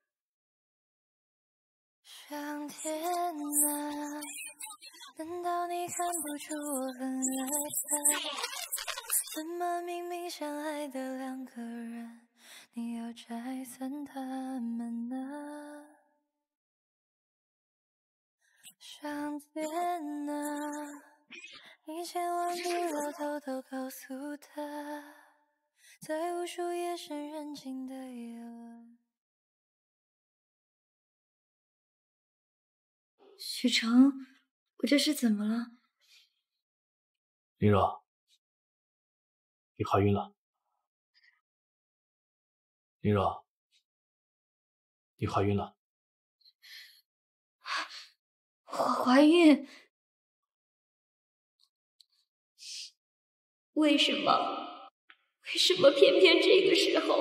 上天啊，难道你看不出我很爱他？怎么明明相爱的两个人，你要拆散他们呢？ 上天啊，你千万不要偷偷告诉他，在无数夜深人静的夜晚。许成，我这是怎么了？林若，你怀孕了。林若，你怀孕了。 我怀孕？为什么？为什么偏偏这个时候？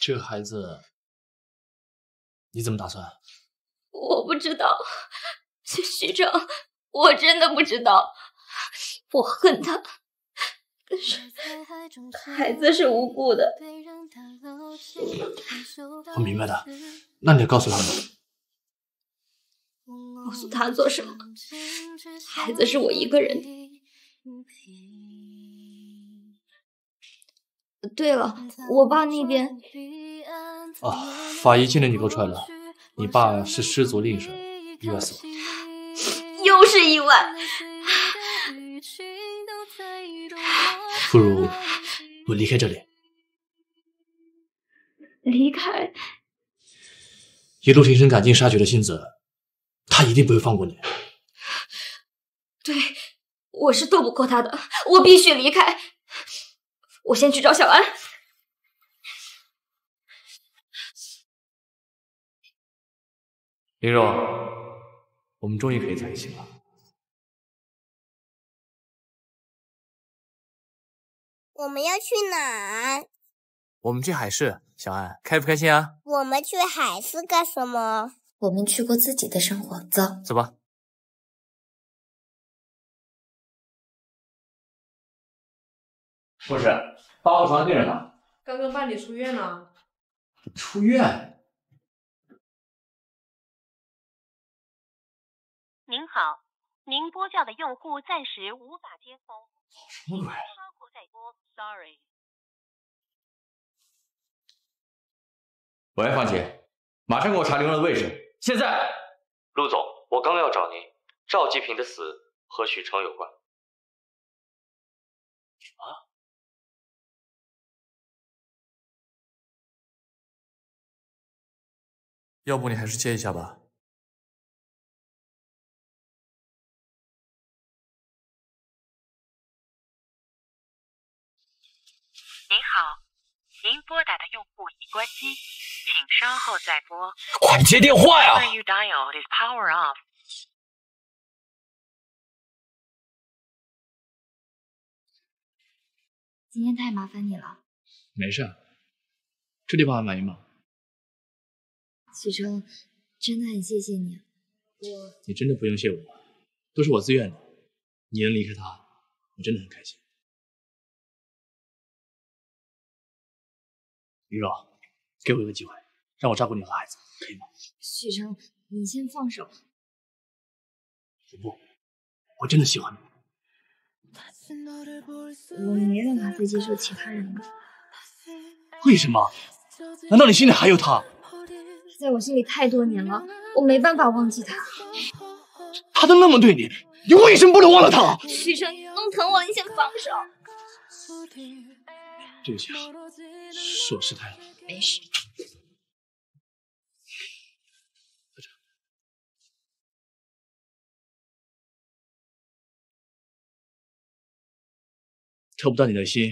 这个孩子，你怎么打算？我不知道，徐正，我真的不知道。我恨他，可是孩子是无辜的。我明白的，那你要告诉他们。 告诉他做什么？孩子是我一个人的。对了，我爸那边……啊，法医鉴定你够踹的，你爸是失足溺水，意外死亡。又是意外，不如我离开这里。离开？一路平生赶尽杀绝的性子。 他一定不会放过你。对，我是斗不过他的，我必须离开。我先去找小安。林若，我们终于可以在一起了。我们要去哪儿？我们去海市。小安，开不开心啊？我们去海市干什么？ 我们去过自己的生活，走，走吧。护士，八号床的病人呢？刚刚办理出院了。出院？您好，您拨叫的用户暂时无法接通。什么鬼？插口再拨 ，sorry。喂，芳姐，马上给我查林若的位置。 现在，陆总，我刚要找您。赵继平的死和许成有关。什么？要不你还是接一下吧。您好，您拨打的用户已关机。 请稍后再拨。快接电话呀！今天太麻烦你了。没事，这地方还满意吗？许成，真的很谢谢你。你真的不用谢我，都是我自愿的。你能离开他，我真的很开心。林若。 给我一个机会，让我照顾你和孩子，可以吗？许成，你先放手。我不，我真的喜欢你。我没办法再接受其他人了。为什么？难道你心里还有他？在我心里太多年了，我没办法忘记他。他都那么对你，你为什么不能忘了他？许成，你弄疼我，你先放手。对不起啊，是我失态了。 没事。喝茶。得不到你的心，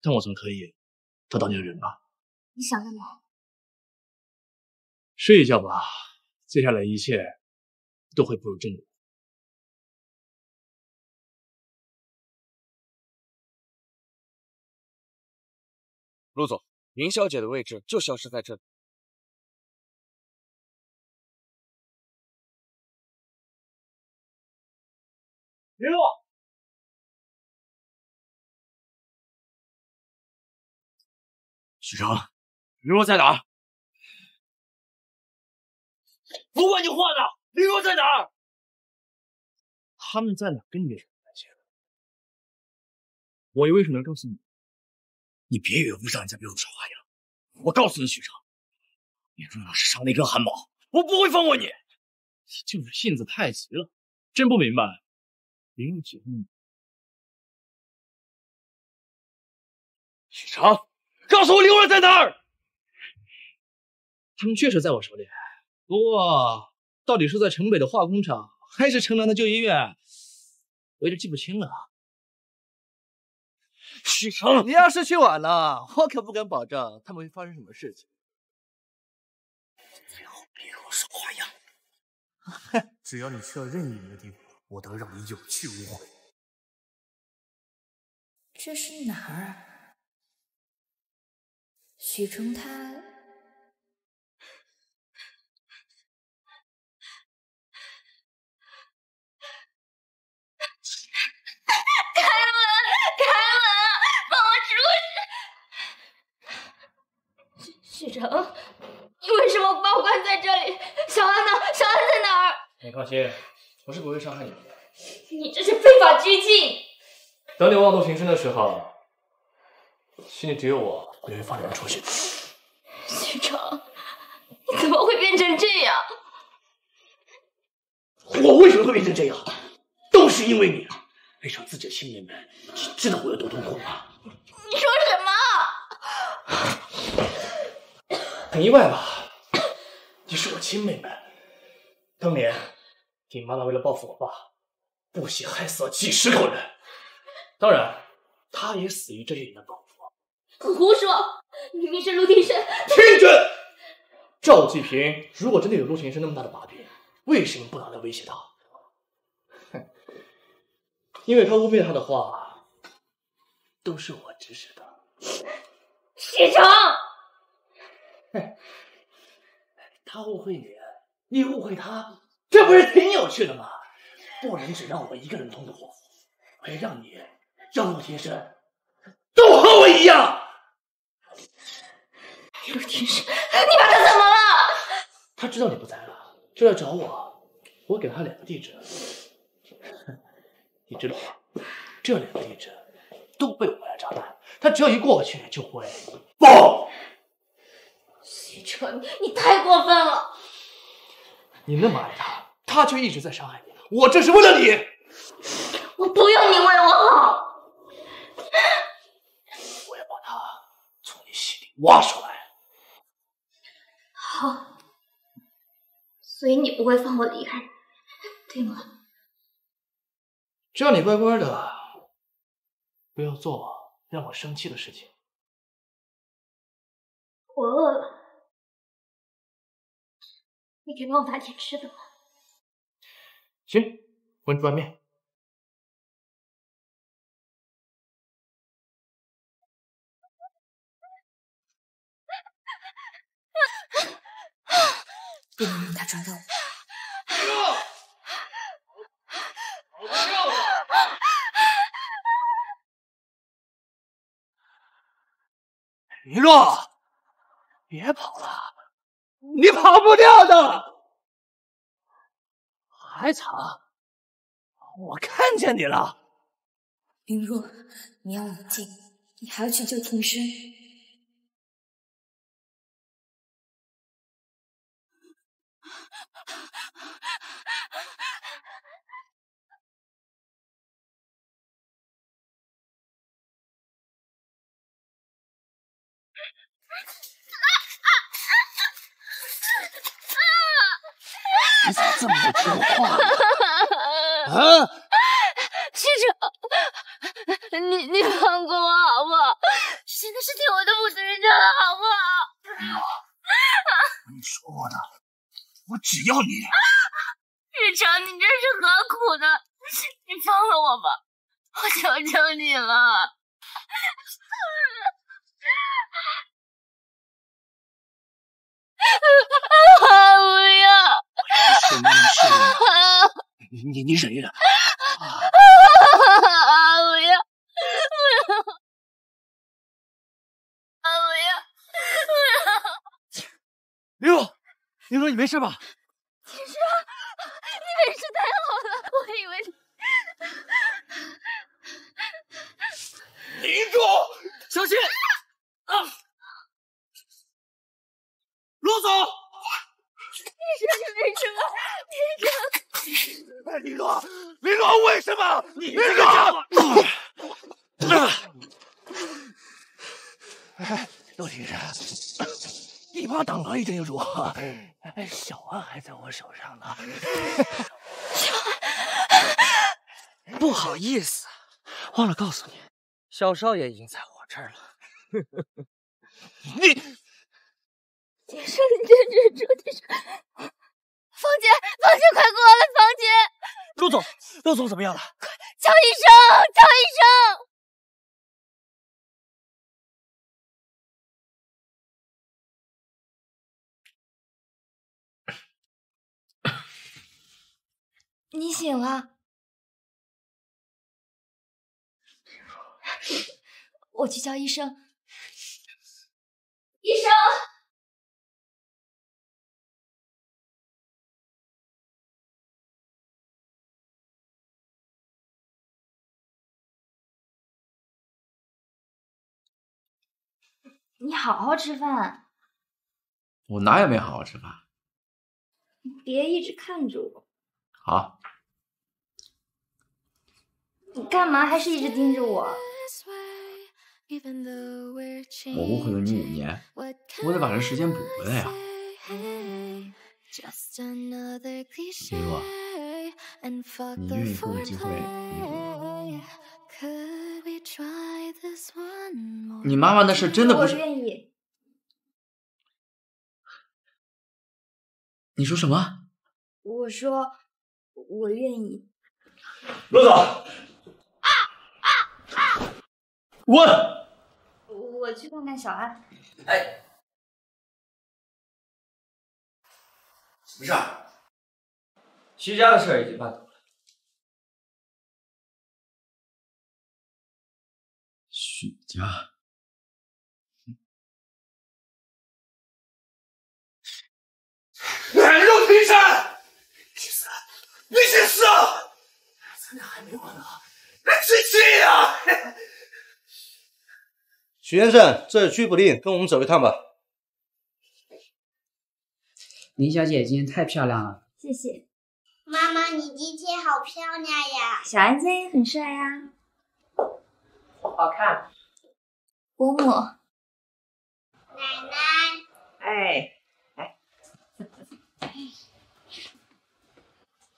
但我总可以得到你的人吧？你想干嘛？睡一觉吧，接下来一切都会步入正轨。陆总。 云小姐的位置就消失在这里。别动！许成，林若在哪儿？不管你换了，林若在哪儿？他们在哪跟你没什么关系。我又为什么要告诉你？你别以为不上人家别有耍花样。我告诉你，许成，林若要是伤了一根汗毛，我不会放过你。你就是性子太急了，真不明白。 林若喜欢你，许成，告诉我林若在哪儿？他们确实在我手里，不过到底是在城北的化工厂，还是城南的旧医院，我有点记不清了。许成，你要是去晚了，我可不敢保证他们会发生什么事情。别和林若耍花样，只要你去到任意一个地方。 我能让你有去无回。这是哪儿啊？许成他开门，开门，放我出去！许成，你为什么把我关在这里？小安呢？小安在哪儿？你放心。 我是不会伤害你的。你这是非法拘禁！等你妄动情深的时候，心里只有我，我就会放你们出去。许成，你怎么会变成这样？我为什么会变成这样？都是因为你，爱上自己的青年们，知道我有多痛苦吗？你说什么？很意外吧？你是我亲妹妹，当年。 你妈妈为了报复我爸，不惜害死了几十口人，当然，她也死于这些人的报复。胡说！明明是陆庭生。听着，赵继平如果真的有陆庭生那么大的把柄，为什么不拿来威胁他？哼，因为他污蔑他的话，都是我指使的。许成，哼，他误会你，你误会他。 这不是挺有趣的吗？不能只让我一个人痛苦，我要让你、让陆庭生都和我一样。陆庭生，你把他怎么了？他知道你不在了，就来找我。我给他两个地址，你知道吗？这两个地址都被我来炸弹，他只要一过去就会爆。许成，你太过分了！ 你那么爱他，他却一直在伤害你。我这是为了你，我不用你为我好。我要把他从你心里挖出来。好，所以你不会放我离开，对吗？只要你乖乖的，不要做让我生气的事情。我饿了。 你给我拿点吃的吧。行，我去拌面。不能让他抓到我。林若，别跑了。 你跑不掉的，还藏？我看见你了，林若，你要冷静，你还要去救庭生。你咋这么不听话呢？啊！师长，你放过我好不好？谁的事情我都不尊重了好不好？林若，我跟你说过的，我只要你。师长，你真是何苦呢？你放了我吧，我求求你了。不要！ 你忍一忍，啊、玲珑，你没事吧？其实你真是太好了，我以为你……玲珑，小心！啊！罗总，你为什么？玲珑，玲珑，为什么？你这个家伙！哎，陆先生，一巴掌可以定住，哎，小安还在我手上呢。小安，不好意思，忘了告诉你，小少爷已经在我这儿了。你，杰生，你真是出奇！房姐，快过来，房姐！陆总怎么样了？快叫医生，叫医生！ 你醒了，我去叫医生。医生，你好好吃饭。我哪也没好好吃饭。你别一直看着我。 好，你干嘛还是一直盯着我？我误会了你5年，我得把这时间补回来呀。林若，你愿意给我机会弥补？你妈妈那事真的不是……我愿意。你说什么？我说。 我愿意，罗总。我去看看小安。哎，什么事儿？徐家的事已经办妥了。徐家，来肉皮山。 你去死啊！咱俩还没完呢，去呀！许先生，这是拘捕令，跟我们走一趟吧。林小姐今天太漂亮了，谢谢。妈妈，你今天好漂亮呀！小安今天也很帅呀，好看。伯母，奶奶，哎。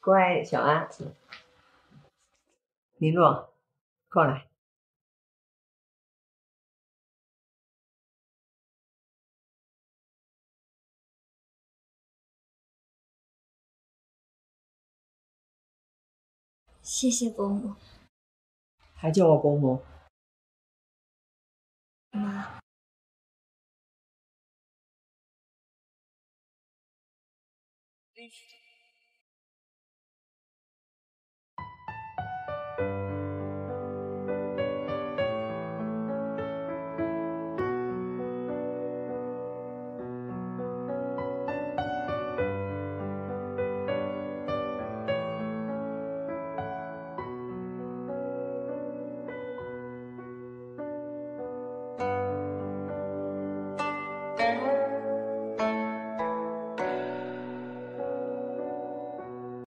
乖，小安，林若，过来。谢谢伯母，还叫我伯母。妈，